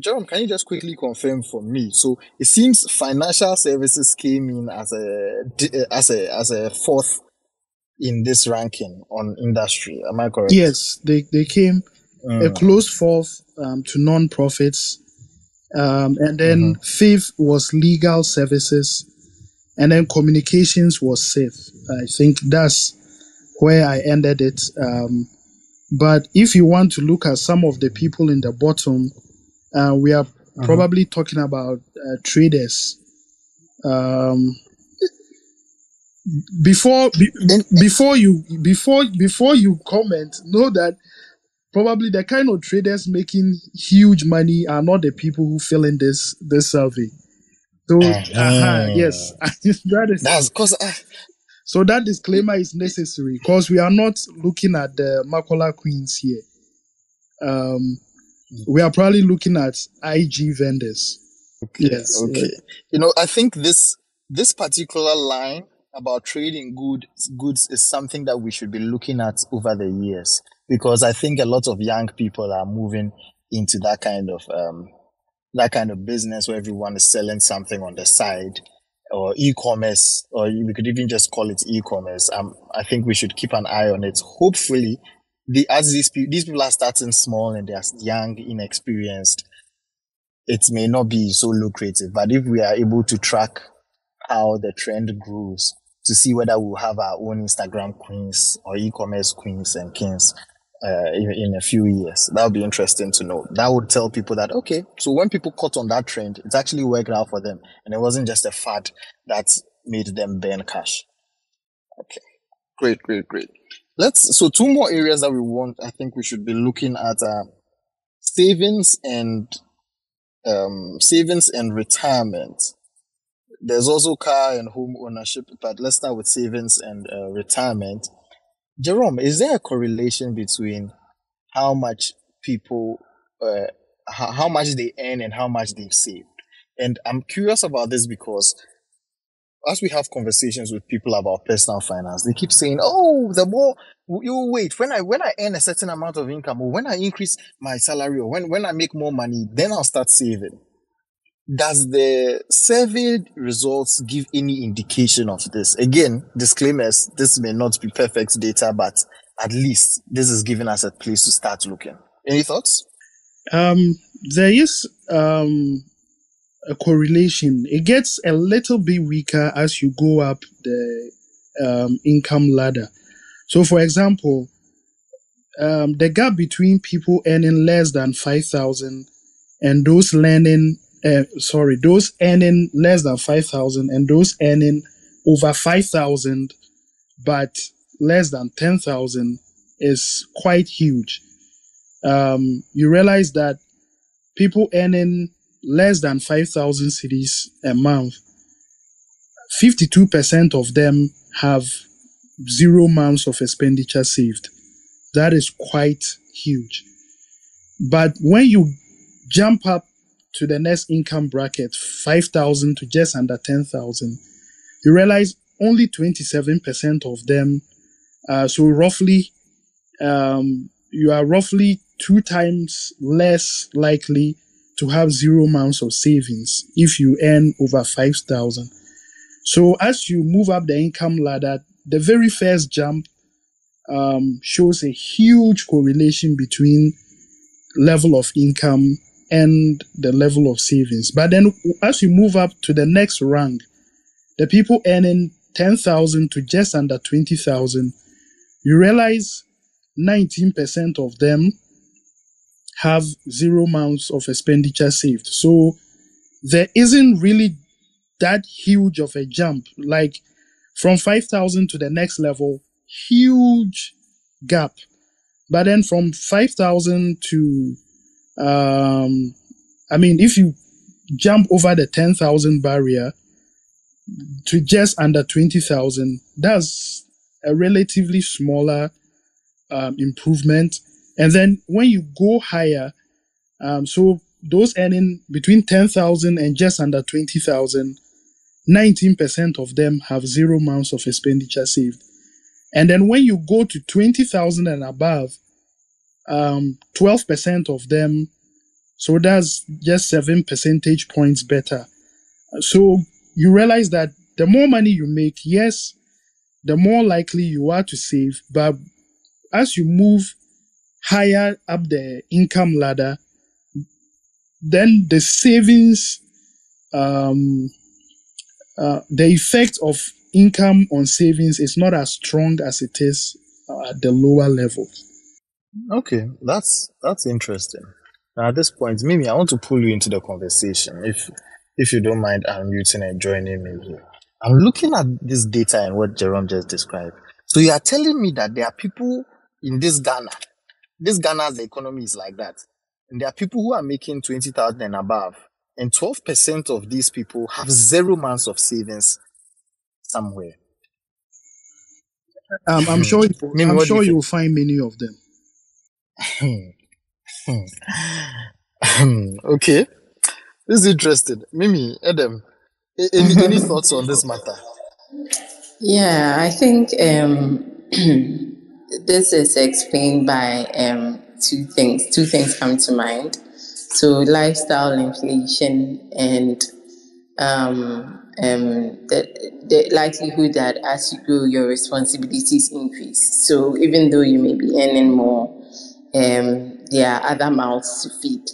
Jerome, can you just quickly confirm for me? So it seems financial services came in as a fourth in this ranking on industry. Am I correct? Yes, they came a close fourth to non-profits. And then fifth was legal services. And then communications was sixth. I think that's where I ended it. But if you want to look at some of the people in the bottom, we are probably talking about traders. Before you comment, know that probably the kind of traders making huge money are not the people who fill in this survey. So yes, that's because. So that disclaimer is necessary because we are not looking at the Makola Queens here. We are probably looking at IG vendors. Okay, yes. Okay. Yeah. You know, I think this particular line about trading goods is something that we should be looking at over the years because I think a lot of young people are moving into that kind of business where everyone is selling something on the side. Or e-commerce, or we could even just call it e-commerce. I think we should keep an eye on it. Hopefully, as these people are starting small and they are young, inexperienced, it may not be so lucrative. But if we are able to track how the trend grows to see whether we'll have our own Instagram queens or e-commerce queens and kings in a few years, that would be interesting to know. That would tell people that, okay, so when people caught on that trend, it's actually worked out for them. And it wasn't just a fad that made them burn cash. Okay. Great. So two more areas that I think we should be looking at are savings and retirement. There's also car and home ownership, but let's start with savings and retirement. Jerome, is there a correlation between how much people, how much they earn and how much they've saved? And I'm curious about this because as we have conversations with people about personal finance, they keep saying, oh, the more you wait, when I earn a certain amount of income or when I increase my salary or when I make more money, then I'll start saving. Does the surveyed results give any indication of this? Again, disclaimers, this may not be perfect data, but at least this is giving us a place to start looking. Any thoughts? There is a correlation. It gets a little bit weaker as you go up the income ladder. So, for example, the gap between people earning less than 5,000 and those earning less than 5,000 and those earning over 5,000 but less than 10,000 is quite huge. You realize that people earning less than 5,000 cedis a month, 52% of them have 0 months of expenditure saved. That is quite huge. But when you jump up to the next income bracket, 5,000 to just under 10,000, you realize only 27% of them. So roughly, you are roughly 2 times less likely to have 0 months of savings if you earn over 5,000. So as you move up the income ladder, the very first jump shows a huge correlation between level of income and the level of savings. But then as you move up to the next rank, the people earning 10,000 to just under 20,000, you realize 19% of them have 0 months of expenditure saved. So there isn't really that huge of a jump. Like from 5,000 to the next level, huge gap. But then from 5,000 to if you jump over the 10,000 barrier to just under 20,000, that's a relatively smaller improvement. And then when you go higher, so those earning between 10,000 and just under 20,000, 19% of them have 0 months of expenditure saved. And then when you go to 20,000 and above, 12% of them So that's just 7 percentage points better. So you realize that the more money you make, yes, the more likely you are to save. But as you move higher up the income ladder, then the savings, the effect of income on savings is not as strong as it is at the lower level. Okay, that's interesting. Now, at this point, Mimi, I want to pull you into the conversation. If you don't mind unmuting and joining me here. I'm looking at this data and what Jerome just described. So you are telling me that there are people in this Ghana's economy is like that. And there are people who are making 20,000 and above. And 12% of these people have 0 months of savings somewhere. I'm sure you will find many of them. Okay. This is interesting. Mimi, Edem, any thoughts on this matter? Yeah, I think this is explained by two things. Two things come to mind. So lifestyle inflation and the likelihood that as you grow, your responsibilities increase. So even though you may be earning more, there are other mouths to feed.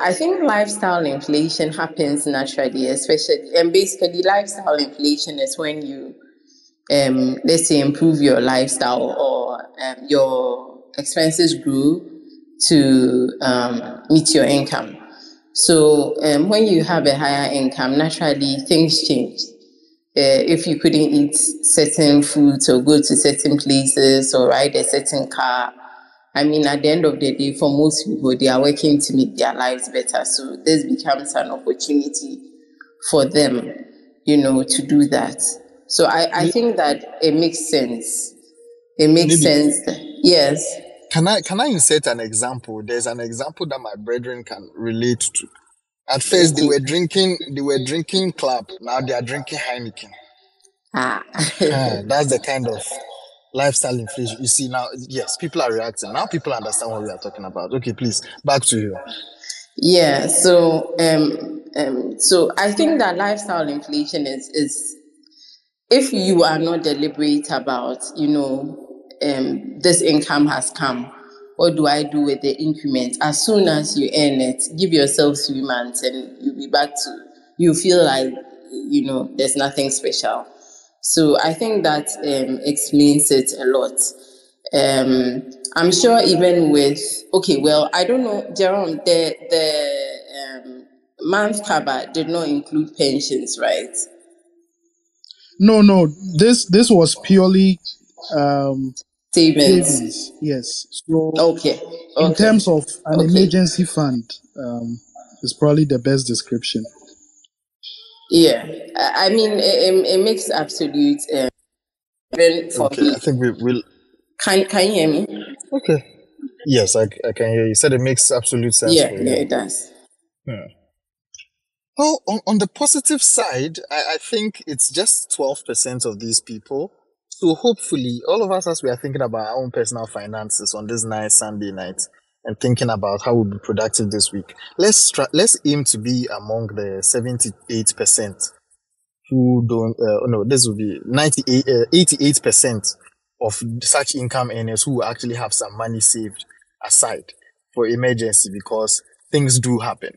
I think lifestyle inflation happens naturally, especially, and basically lifestyle inflation is when you, let's say, improve your lifestyle or your expenses grew to meet your income. So when you have a higher income, naturally things change. If you couldn't eat certain foods or go to certain places or ride a certain car, I mean, at the end of the day, for most people, they are working to make their lives better. So this becomes an opportunity for them, you know, to do that. So I think that it makes sense. It makes sense. Yes. Can I insert an example? There's an example that my brethren can relate to. At first, they were drinking Club. Now they are drinking Heineken. That's the kind of lifestyle inflation. You see now, yes, people are reacting. Now people understand what we are talking about. Okay, please, back to you. Yeah, so so I think that lifestyle inflation is if you are not deliberate about, you know, this income has come, what do I do with the increment? As soon as you earn it, give yourself 3 months and you'll be back to, you feel like, you know, there's nothing special. So I think that explains it a lot. I'm sure even with, okay, well, I don't know, Jerome, the month cover did not include pensions, right? No, this was purely savings. Yes. So okay. In terms of an emergency fund, is probably the best description. Yeah, I mean, it makes absolute for okay, me. I think we will. Can you hear me? Okay. Yes, I can hear you. You said it makes absolute sense. Yeah, for you. Yeah, it does. Yeah. Well, on the positive side, I think it's just 12% of these people. So hopefully, all of us, as we are thinking about our own personal finances on this nice Sunday night, and thinking about how we'll be productive this week, let's aim to be among the 78% who don't. This will be 88% of such income earners who actually have some money saved aside for emergency, because things do happen.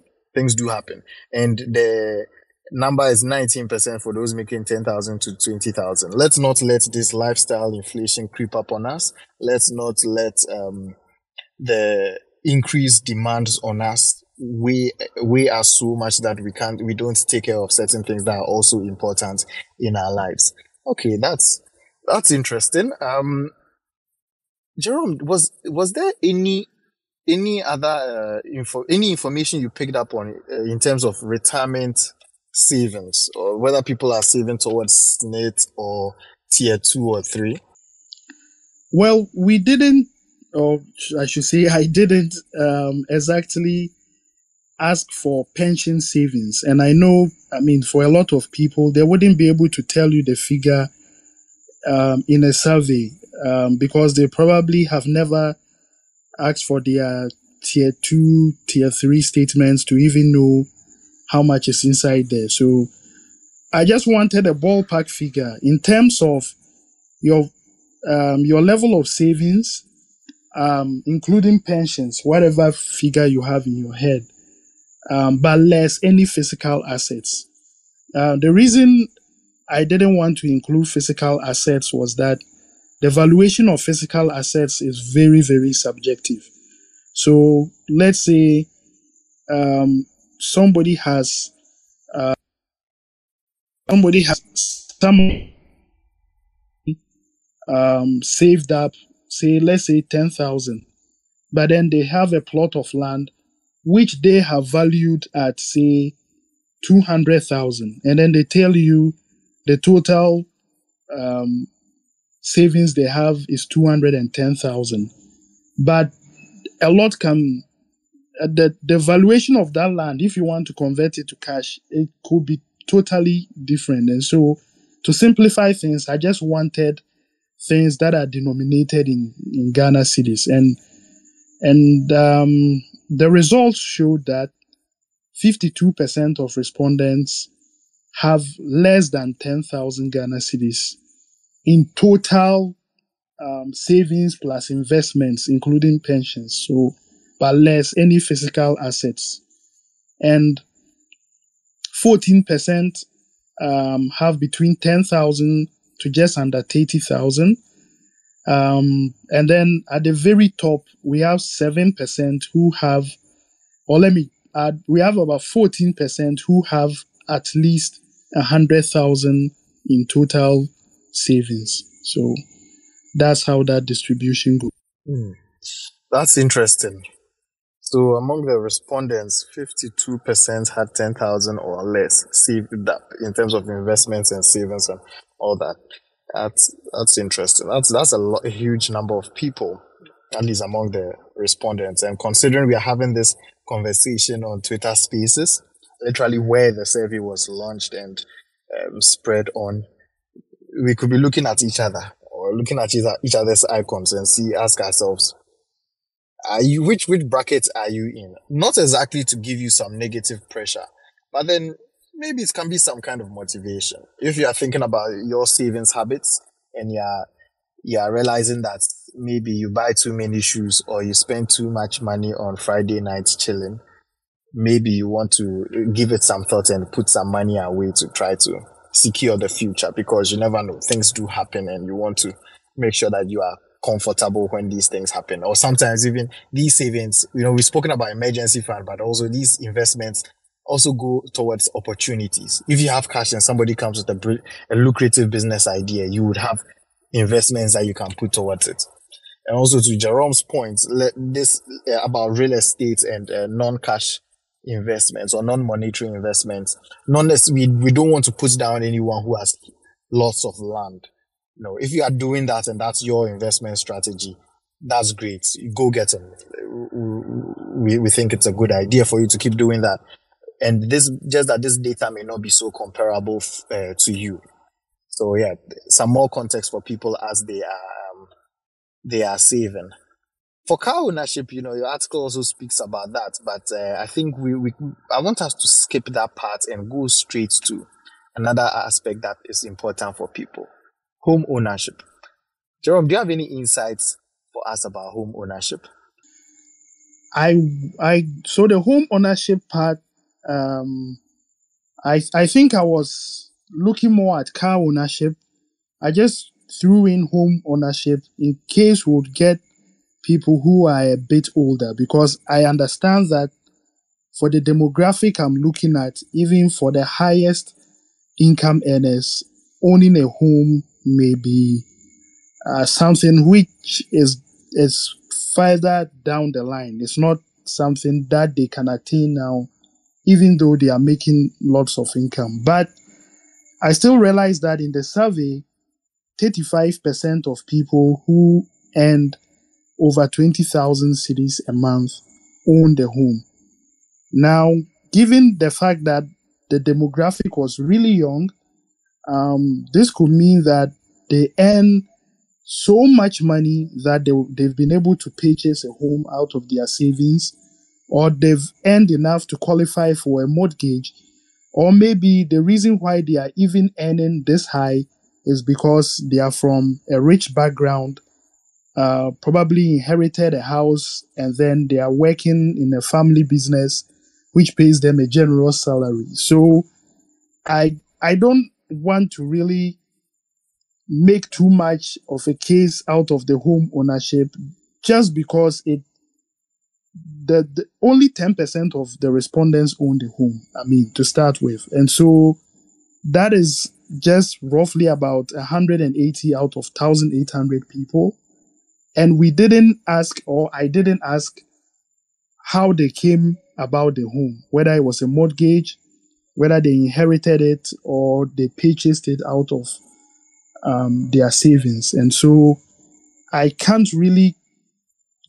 And the number is 19% for those making 10,000 to 20,000. Let's not let this lifestyle inflation creep up on us. Let's not let the increased demands on us we are so much that we don't take care of certain things that are also important in our lives. Okay, that's interesting. Jerome, was there any other information you picked up on in terms of retirement savings, or whether people are saving towards SNIT or tier 2 or 3? Well, we didn't. Or I should say, I didn't exactly ask for pension savings. And I know, I mean, for a lot of people, they wouldn't be able to tell you the figure in a survey because they probably have never asked for their tier 2, tier 3 statements to even know how much is inside there. So I just wanted a ballpark figure in terms of your level of savings, including pensions, whatever figure you have in your head, but less any physical assets. The reason I didn't want to include physical assets was that the valuation of physical assets is very, very subjective. So let's say somebody has some saved up, let's say 10,000, but then they have a plot of land which they have valued at 200,000, and then they tell you the total savings they have is 210,000, but a lot can. The valuation of that land, if you want to convert it to cash, it could be totally different. And so to simplify things, I just wanted things that are denominated in Ghana cedis. And the results showed that 52% of respondents have less than 10,000 Ghana cedis in total savings plus investments, including pensions. So, but less any physical assets. And 14% have between 10,000 to just under 30,000. And then at the very top, we have 7% who have, or let me add, we have about 14% who have at least 100,000 in total savings. So that's how that distribution goes. That's interesting. So among the respondents, 52% had 10,000 or less saved up in terms of investments and savings and all that. That's interesting. That's a huge number of people, at least among the respondents. And considering we are having this conversation on Twitter Spaces, literally where the survey was launched and spread on, we could be looking at each other or looking at each other's icons and ask ourselves, which bracket are you in? Not exactly to give you some negative pressure, but then maybe it can be some kind of motivation. If you are thinking about your savings habits and you are realizing that maybe you buy too many shoes or you spend too much money on Friday night chilling, maybe you want to give it some thought and put some money away to try to secure the future, because you never know. Things do happen and you want to make sure that you are comfortable when these things happen. Or sometimes even these savings, we've spoken about emergency fund, but also these investments also go towards opportunities. If you have cash and somebody comes with a lucrative business idea, you would have investments that you can put towards it. And also to Jerome's point, this about real estate and non-cash investments or non-monetary investments. We don't want to put down anyone who has lots of land. No, if you are doing that and that's your investment strategy, that's great. Go get it. We think it's a good idea for you to keep doing that. And this, just that this data may not be so comparable to you. So yeah, some more context for people as they are saving. For car ownership, your article also speaks about that. But I think I want us to skip that part and go straight to another aspect that is important for people. Home ownership. Jerome, do you have any insights for us about home ownership? So the home ownership part, I think I was looking more at car ownership. I just threw in home ownership in case we would get people who are a bit older, because I understand that for the demographic I'm looking at, even for the highest income earners, owning a home may be something which is further down the line. It's not something that they can attain now, even though they are making lots of income. But I still realize that in the survey, 35% of people who earned over 20,000 cedis a month owned a home. Now, given the fact that the demographic was really young, this could mean that they earn so much money that they've been able to purchase a home out of their savings, or they've earned enough to qualify for a mortgage, or maybe the reason why they are even earning this high is because they are from a rich background, probably inherited a house, and then they are working in a family business which pays them a generous salary. So I don't want to really make too much of a case out of the home ownership, just because the only 10% of the respondents own the home, I mean, to start with. And so that is just roughly about 180 out of 1,800 people. And we didn't ask, or I didn't ask, how they came about the home, whether it was a mortgage, whether they inherited it, or they purchased it out of their savings. And so I can't really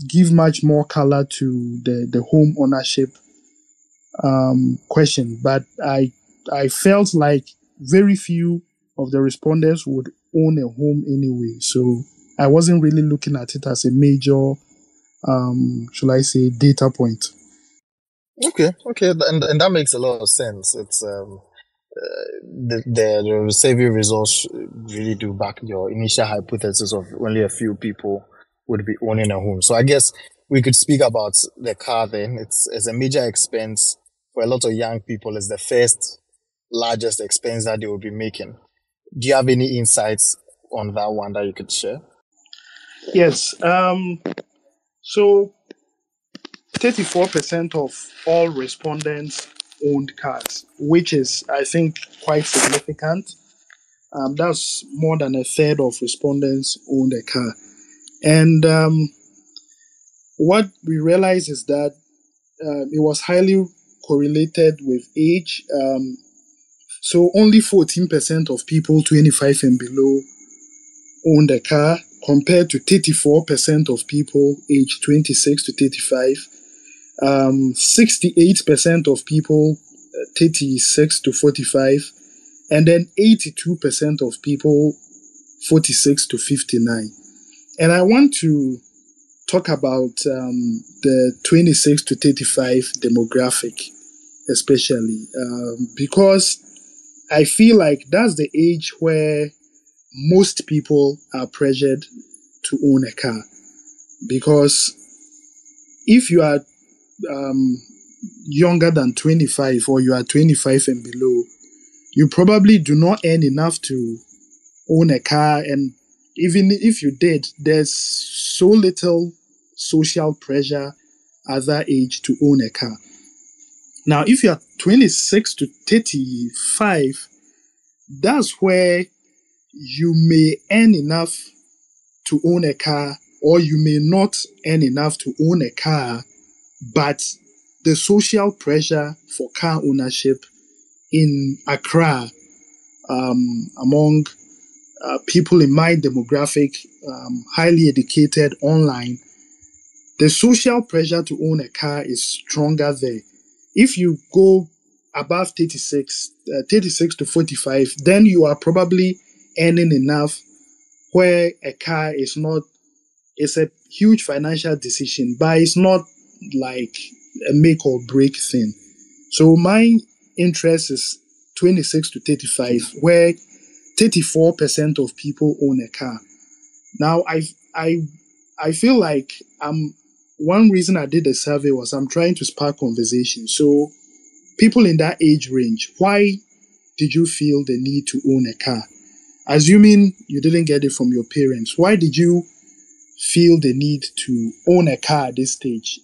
give much more color to the home ownership question, but I felt like very few of the respondents would own a home anyway. So I wasn't really looking at it as a major, shall I say, data point. Okay, and that makes a lot of sense. It's the survey results really do back your initial hypothesis of only a few people would be owning a home. So I guess we could speak about the car then. It's a major expense for a lot of young people. It's the first largest expense that they will be making. Do you have any insights on that one that you could share? Yes. So 34% of all respondents owned cars, which is, I think, quite significant. That's more than a third of respondents owned a car. And what we realized is that it was highly correlated with age. So only 14% of people 25 and below owned a car, compared to 34% of people aged 26 to 35. 68% of people 36 to 45, and then 82% of people 46 to 59. And I want to talk about the 26 to 35 demographic, especially, because I feel like that's the age where most people are pressured to own a car. Because if you are younger than 25, or you are 25 and below, you probably do not earn enough to own a car. And even if you did, there's so little social pressure at that age to own a car. Now, if you are 26 to 35, that's where you may earn enough to own a car, or you may not earn enough to own a car, but the social pressure for car ownership in Accra among people in my demographic, highly educated, online, the social pressure to own a car is stronger there. If you go above 36 to 45, then you are probably earning enough where a car is not, it's a huge financial decision, but it's not like a make or break thing. So my interest is 26 to 35, where 34% of people own a car. Now, I feel like one reason I did the survey was I'm trying to spark conversation. So people in that age range, why did you feel the need to own a car? Assuming you didn't get it from your parents, why did you feel the need to own a car at this stage?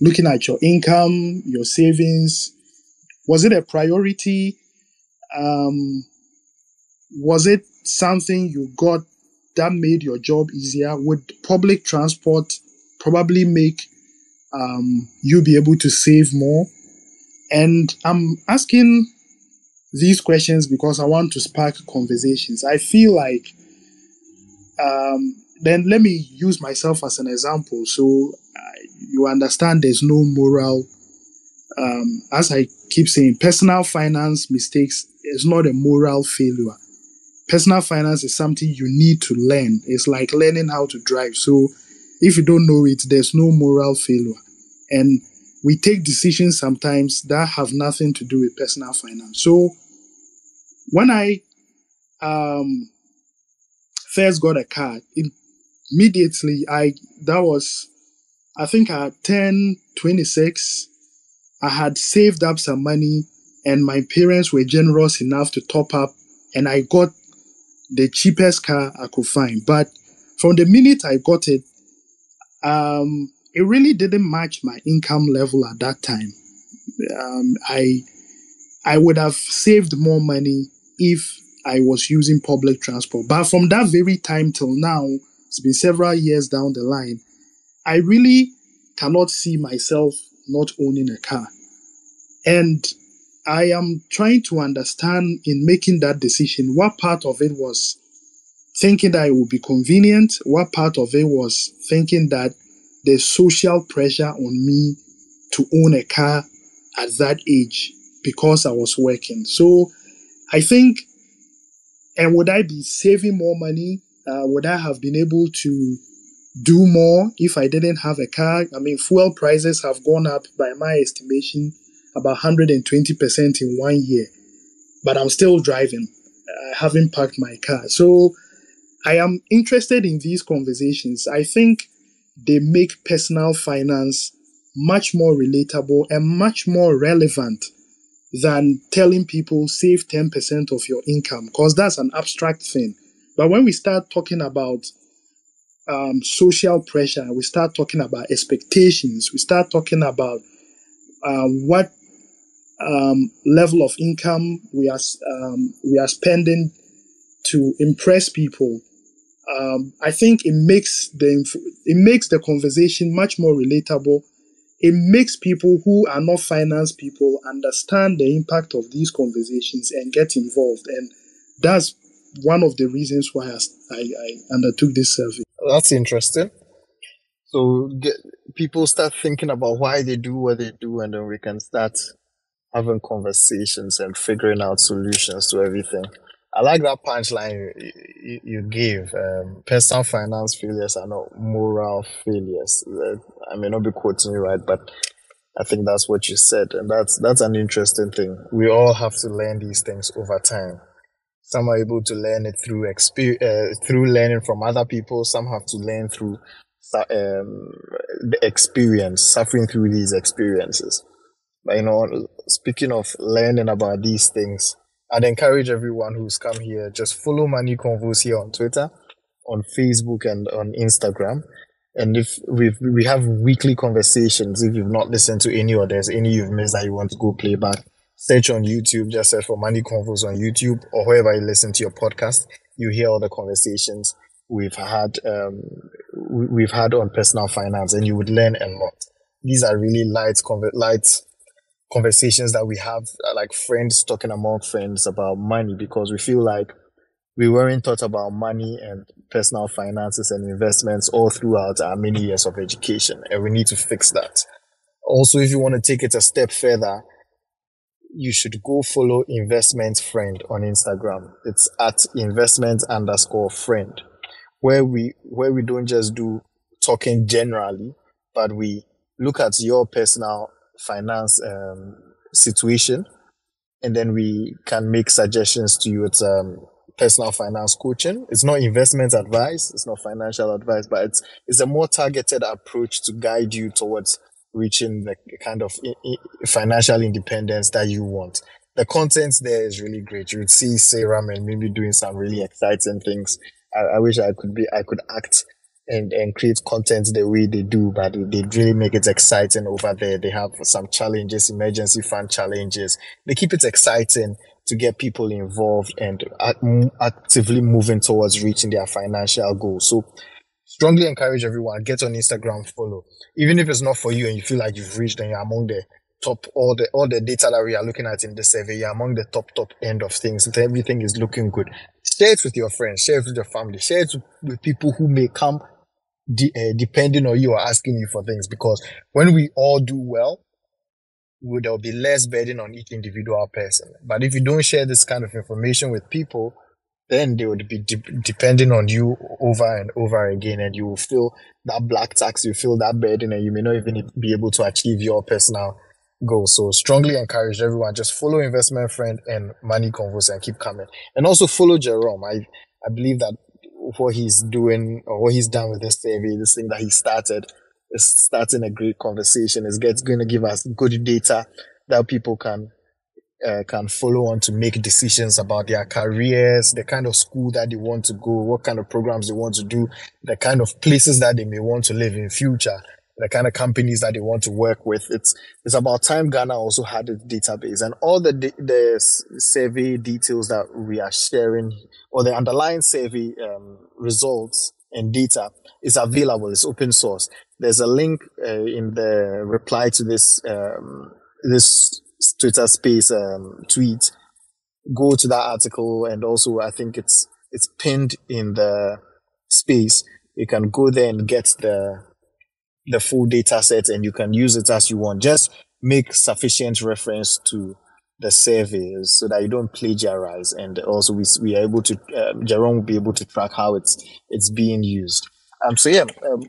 Looking at your income, your savings, was it a priority? Was it something you got that made your job easier? Would public transport probably make you be able to save more? And I'm asking these questions because I want to spark conversations. I feel like, then let me use myself as an example, so you understand there's no moral. As I keep saying, personal finance mistakes is not a moral failure. personal finance is something you need to learn. It's like learning how to drive. So if you don't know it, there's no moral failure. And we take decisions sometimes that have nothing to do with personal finance. So when I first got a car, immediately I think at 26, I had saved up some money, and my parents were generous enough to top up, and I got the cheapest car I could find. But from the minute I got it, it really didn't match my income level at that time. I would have saved more money if I was using public transport. But from that very time till now, it's been several years down the line, I really cannot see myself not owning a car. And I am trying to understand in making that decision, what part of it was thinking that it would be convenient, what part of it was thinking that there's social pressure on me to own a car at that age because I was working. So I think, and would I be saving more money? Would I have been able to do more if I didn't have a car? I mean, fuel prices have gone up, by my estimation, about 120% in 1 year, but I'm still driving. I haven't parked my car. So I am interested in these conversations. I think they make personal finance much more relatable and much more relevant than telling people save 10% of your income, because that's an abstract thing. But when we start talking about social pressure, we start talking about expectations, we start talking about what level of income we are spending to impress people, I think it makes the conversation much more relatable. It makes people who are not finance people understand the impact of these conversations and get involved. And that's one of the reasons why I undertook this survey. That's interesting. So people start thinking about why they do what they do, and then we can start having conversations and figuring out solutions to everything. I like that punchline you gave. Personal finance failures are not moral failures. I may not be quoting you right, but I think that's what you said. And that's an interesting thing. We all have to learn these things over time. Some are able to learn it through experience, through learning from other people. Some have to learn through the experience, suffering through these experiences. But, you know, speaking of learning about these things, I'd encourage everyone who's come here, just follow Money Convos here on Twitter, on Facebook, and on Instagram. And if we have weekly conversations, if you've not listened to any or there's any you've missed that you want to go play back, search on YouTube, just search for Money Convos on YouTube, or wherever you listen to your podcast, you hear all the conversations we've had on personal finance, and you would learn a lot. These are really light conversations that we have, like friends talking among friends about money, because we feel like we weren't taught about money and personal finances and investments all throughout our many years of education, and we need to fix that. Also, if you want to take it a step further, you should go follow Investment Friend on Instagram. It's at investment_friend, where we don't just do talking generally, but we look at your personal finance situation, and then we can make suggestions to you. It's personal finance coaching. It's not investment advice, it's not financial advice, but it's a more targeted approach to guide you towards reaching the kind of financial independence that you want. The content there is really great. You would see Siram and Mimi doing some really exciting things. I wish I could act and create content the way they do, but they really make it exciting over there. They have some challenges, emergency fund challenges. They keep it exciting to get people involved and actively moving towards reaching their financial goals. So strongly encourage everyone, get on Instagram, follow. Even if it's not for you and you feel like you've reached and you're among the top, all the data that we are looking at in the survey, you're among the top end of things. Everything is looking good. Share it with your friends, share it with your family, share it with people who may come depending on you or asking you for things, because when we all do well, there'll be less burden on each individual person. But if you don't share this kind of information with people, then they would be depending on you over and over again, and you will feel that black tax, you feel that burden, and you may not even be able to achieve your personal goals. So strongly encourage everyone, just follow Investment Friend and Money Convos and keep coming. And also follow Jerome. I believe that what he's doing or what he's done with this survey, this thing that he started, is starting a great conversation. It's going to give us good data that people can follow on to make decisions about their careers, the kind of school that they want to go, what kind of programs they want to do, the kind of places that they may want to live in future, the kind of companies that they want to work with. It's about time Ghana also had a database, and all the survey details that we are sharing, or the underlying survey results and data, is available. It's open source. There's a link in the reply to this this Twitter space tweet. Go to that article, and also I think it's pinned in the space. You can go there and get the full data set, and you can use it as you want. Just make sufficient reference to the surveys so that you don't plagiarize, and also we are able to Jerome will be able to track how it's being used. So yeah,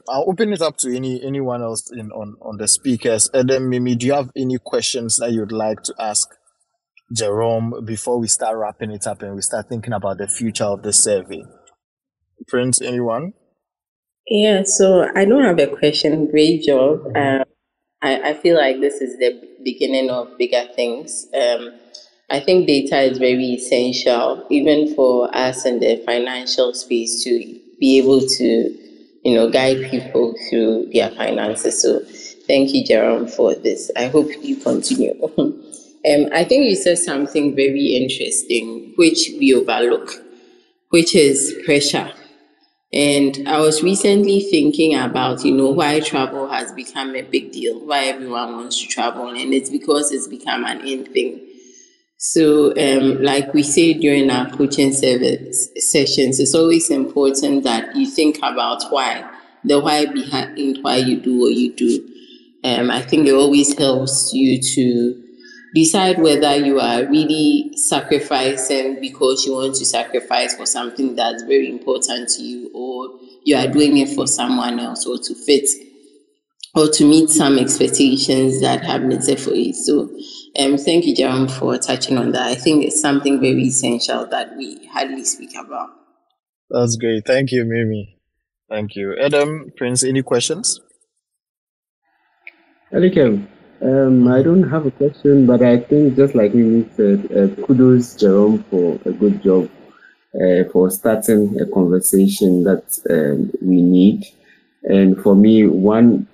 I'll open it up to anyone else on the speakers. Edem, Mimi, do you have any questions that you'd like to ask Jerome before we start wrapping it up and we start thinking about the future of the survey? Prince, anyone? Yeah, so I don't have a question. Great job. I feel like this is the beginning of bigger things. I think data is very essential, even for us in the financial space, to be able to guide people through their finances. So thank you, Jerome, for this. I hope you continue. I think you said something very interesting, which we overlook, which is pressure. And I was recently thinking about, why travel has become a big deal, why everyone wants to travel, and it's because it's become an in thing. So like we say during our coaching service sessions, it's always important that you think about why, the why behind why you do what you do. I think it always helps you to decide whether you are really sacrificing because you want to sacrifice for something that's very important to you, or you are doing it for someone else, or to fit or to meet some expectations that have been set for you. So thank you, Jerome, for touching on that. I think it's something very essential that we hardly speak about. That's great. Thank you, Mimi. Thank you. Adam, Prince, any questions? Hello. I don't have a question, but I think just like Mimi said, kudos, Jerome, for a good job, for starting a conversation that we need. And for me, one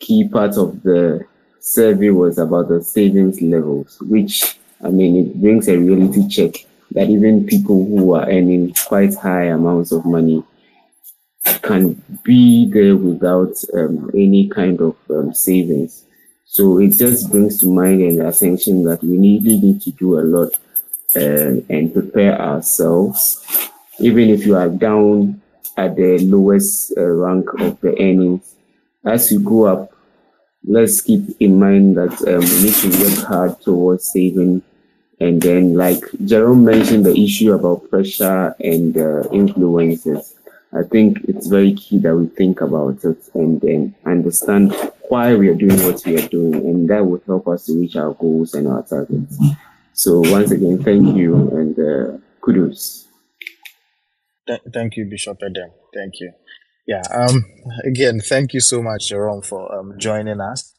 key part of the survey was about the savings levels, which, it brings a reality check that even people who are earning quite high amounts of money can be there without any kind of savings. So it just brings to mind an assumption that we need to do a lot and prepare ourselves. Even if you are down at the lowest rank of the earnings, as you go up, let's keep in mind that we need to work hard towards saving. And then, like Jerome mentioned, the issue about pressure and influences. I think it's very key that we think about it and then understand why we are doing what we are doing, and that will help us to reach our goals and our targets. So once again, thank you and kudos. Thank you, Bishop Edem. Thank you. Yeah. Again, thank you so much, Jerome, for joining us.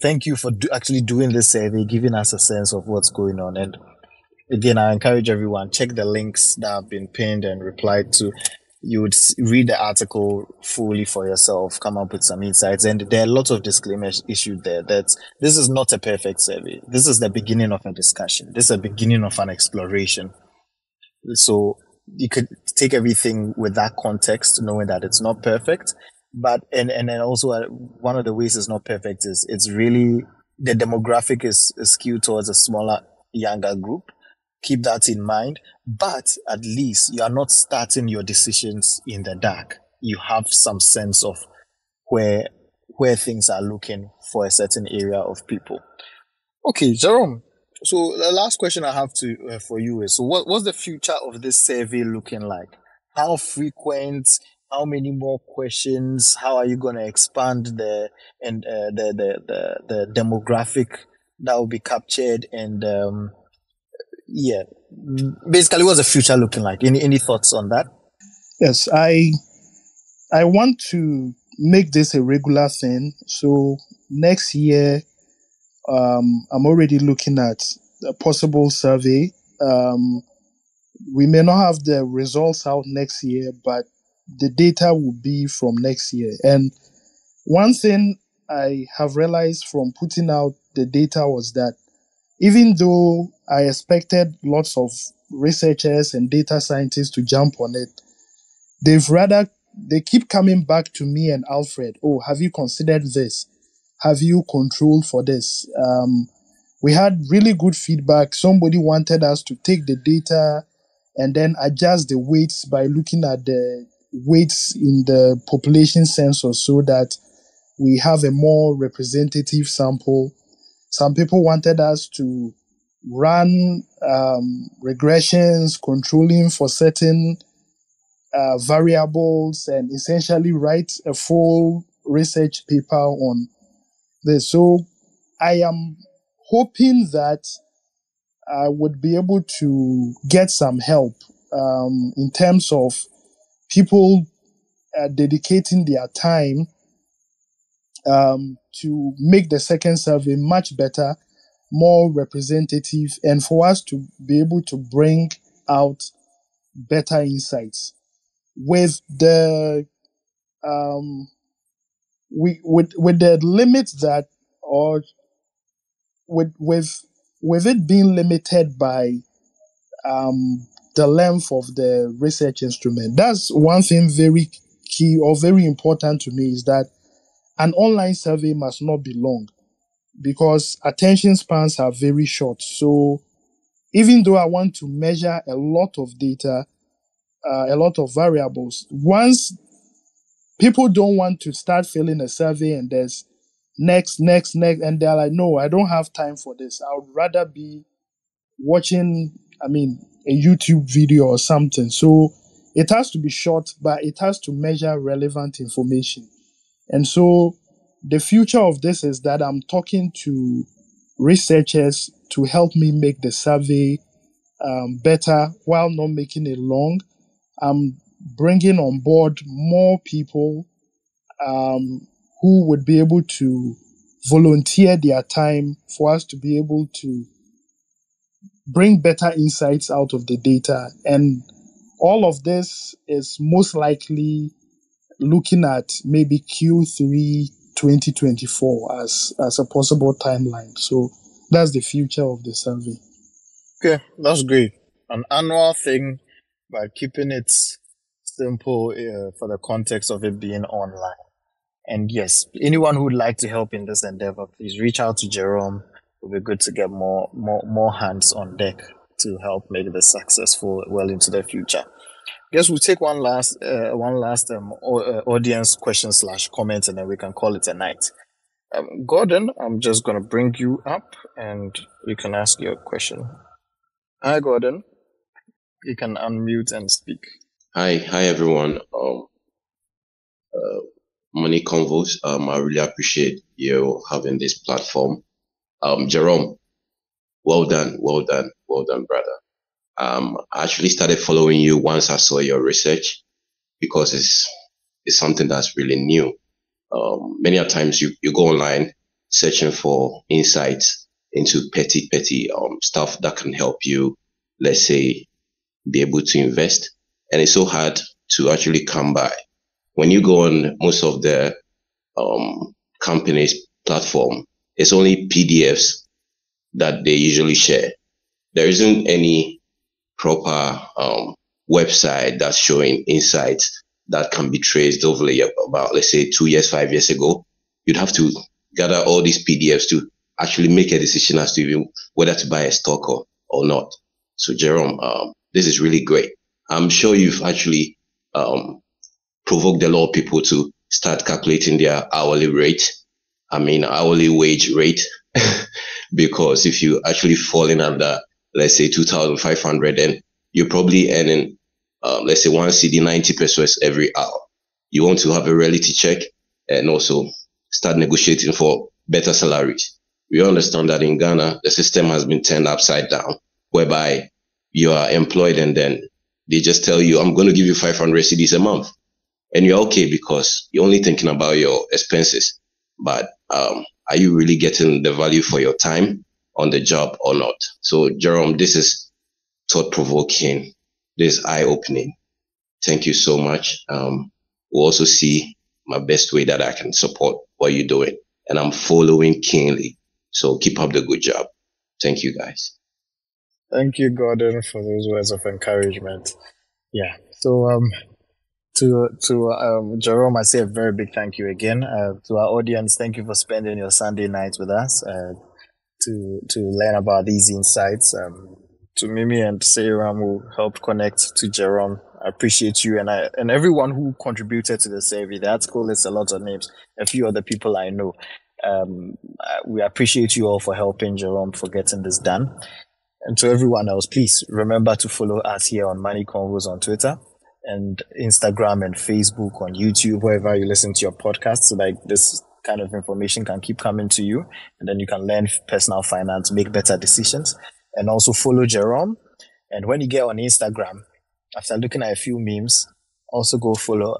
Thank you for actually doing this survey, giving us a sense of what's going on. And again, I encourage everyone, check the links that have been pinned and replied to. You would read the article fully for yourself, come up with some insights. And there are a lot of disclaimers issued there. This is not a perfect survey. This is the beginning of a discussion. This is the beginning of an exploration. So you could take everything with that context, knowing that it's not perfect. But, and also one of the ways it's not perfect is it's really, the demographic is skewed towards a smaller, younger group. Keep that in mind, but at least you are not starting your decisions in the dark. You have some sense of where things are looking for a certain area of people. Okay, Jerome, So the last question I have for you is, so what's the future of this survey looking like? How frequent? How many more questions? How are you going to expand the demographic that will be captured? And basically, what's the future looking like? Any thoughts on that? Yes, I want to make this a regular thing. So next year, I'm already looking at a possible survey. We may not have the results out next year, but the data will be from next year. And one thing I have realized from putting out the data was that even though I expected lots of researchers and data scientists to jump on it, they keep coming back to me and Alfred. Oh, have you considered this? Have you controlled for this? We had really good feedback. Somebody wanted us to take the data and then adjust the weights by looking at the weights in the population census so that we have a more representative sample. Some people wanted us to run regressions, controlling for certain variables, and essentially write a full research paper on this. So I am hoping that I would be able to get some help in terms of people dedicating their time to make the second survey much better, more representative, and for us to be able to bring out better insights. With the it being limited by the length of the research instrument. That's one thing very key or very important to me, is that an online survey must not be long, because attention spans are very short. So even though I want to measure a lot of data, a lot of variables, once people don't want to start filling a survey and there's next, and they're like, no, I don't have time for this. I would rather be watching, a YouTube video or something. So it has to be short, but it has to measure relevant information. And so the future of this is that I'm talking to researchers to help me make the survey better while not making it long. I'm bringing on board more people who would be able to volunteer their time for us to be able to bring better insights out of the data. And all of this is most likely looking at maybe Q3 2024 as a possible timeline. So that's the future of the survey. Okay, that's great. An annual thing, by keeping it simple for the context of it being online. And yes, anyone who would like to help in this endeavor, please reach out to Jerome. It would be good to get more hands on deck to help make this successful well into the future. I guess we'll take one last audience question / comment, and then we can call it a night. Gordon, I'm just going to bring you up and you can ask your question. Hi, Gordon. You can unmute and speak. Hi everyone. Money Convos. I really appreciate you having this platform. Jerome, well done, brother. I actually started following you once I saw your research, because it's something that's really new. Many a times you go online searching for insights into petty stuff that can help you, let's say, be able to invest, and it's so hard to actually come by. When you go on most of the companies' platform, it's only PDFs that they usually share. There isn't any proper website that's showing insights that can be traced over about, let's say, 2 years, 5 years ago. You'd have to gather all these PDFs to actually make a decision as to whether to buy a stock or not. So, Jerome, this is really great. I'm sure you've actually provoked a lot of people to start calculating their hourly wage rate Because if you actually falling under, let's say 2,500, then you're probably earning, let's say one CD 90 pesos every hour. You want to have a reality check and also start negotiating for better salaries. We understand that in Ghana, the system has been turned upside down, whereby you are employed and then they just tell you, I'm going to give you 500 CDs a month. And you're okay because you're only thinking about your expenses. But are you really getting the value for your time on the job or not? So, Jerome, this is thought-provoking. This is eye-opening. Thank you so much. We'll also see my best way that I can support what you're doing. And I'm following keenly. So keep up the good job. Thank you, guys. Thank you, Gordon, for those words of encouragement. Yeah. So to Jerome, I say a very big thank you again. To our audience, thank you for spending your Sunday nights with us to learn about these insights. To Mimi and Sarah who helped connect to Jerome, I appreciate you and everyone who contributed to the survey. The article lists a lot of names, a few other people I know. We appreciate you all for helping Jerome for getting this done. And to everyone else, please remember to follow us here on Money Convos on Twitter and Instagram and Facebook, on YouTube, wherever you listen to your podcasts, so like this kind of information can keep coming to you and then you can learn personal finance, make better decisions, and also follow Jerome. And when you get on Instagram, after looking at a few memes, also go follow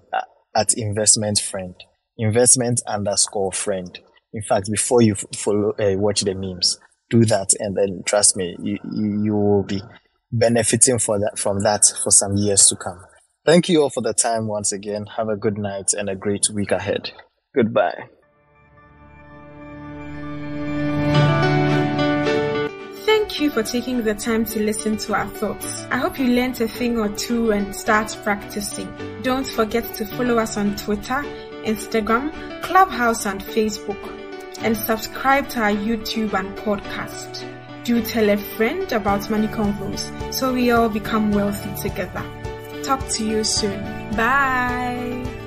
at Investment Friend, investment_friend. In fact, before you follow, watch the memes, do that, and then trust me, you will be benefiting from that for some years to come. Thank you all for the time once again. Have a good night and a great week ahead. Goodbye. Thank you for taking the time to listen to our thoughts. I hope you learned a thing or two and start practicing. Don't forget to follow us on Twitter, Instagram, Clubhouse and Facebook, and subscribe to our YouTube and podcast. Do tell a friend about Money Convos so we all become wealthy together. Talk to you soon. Bye.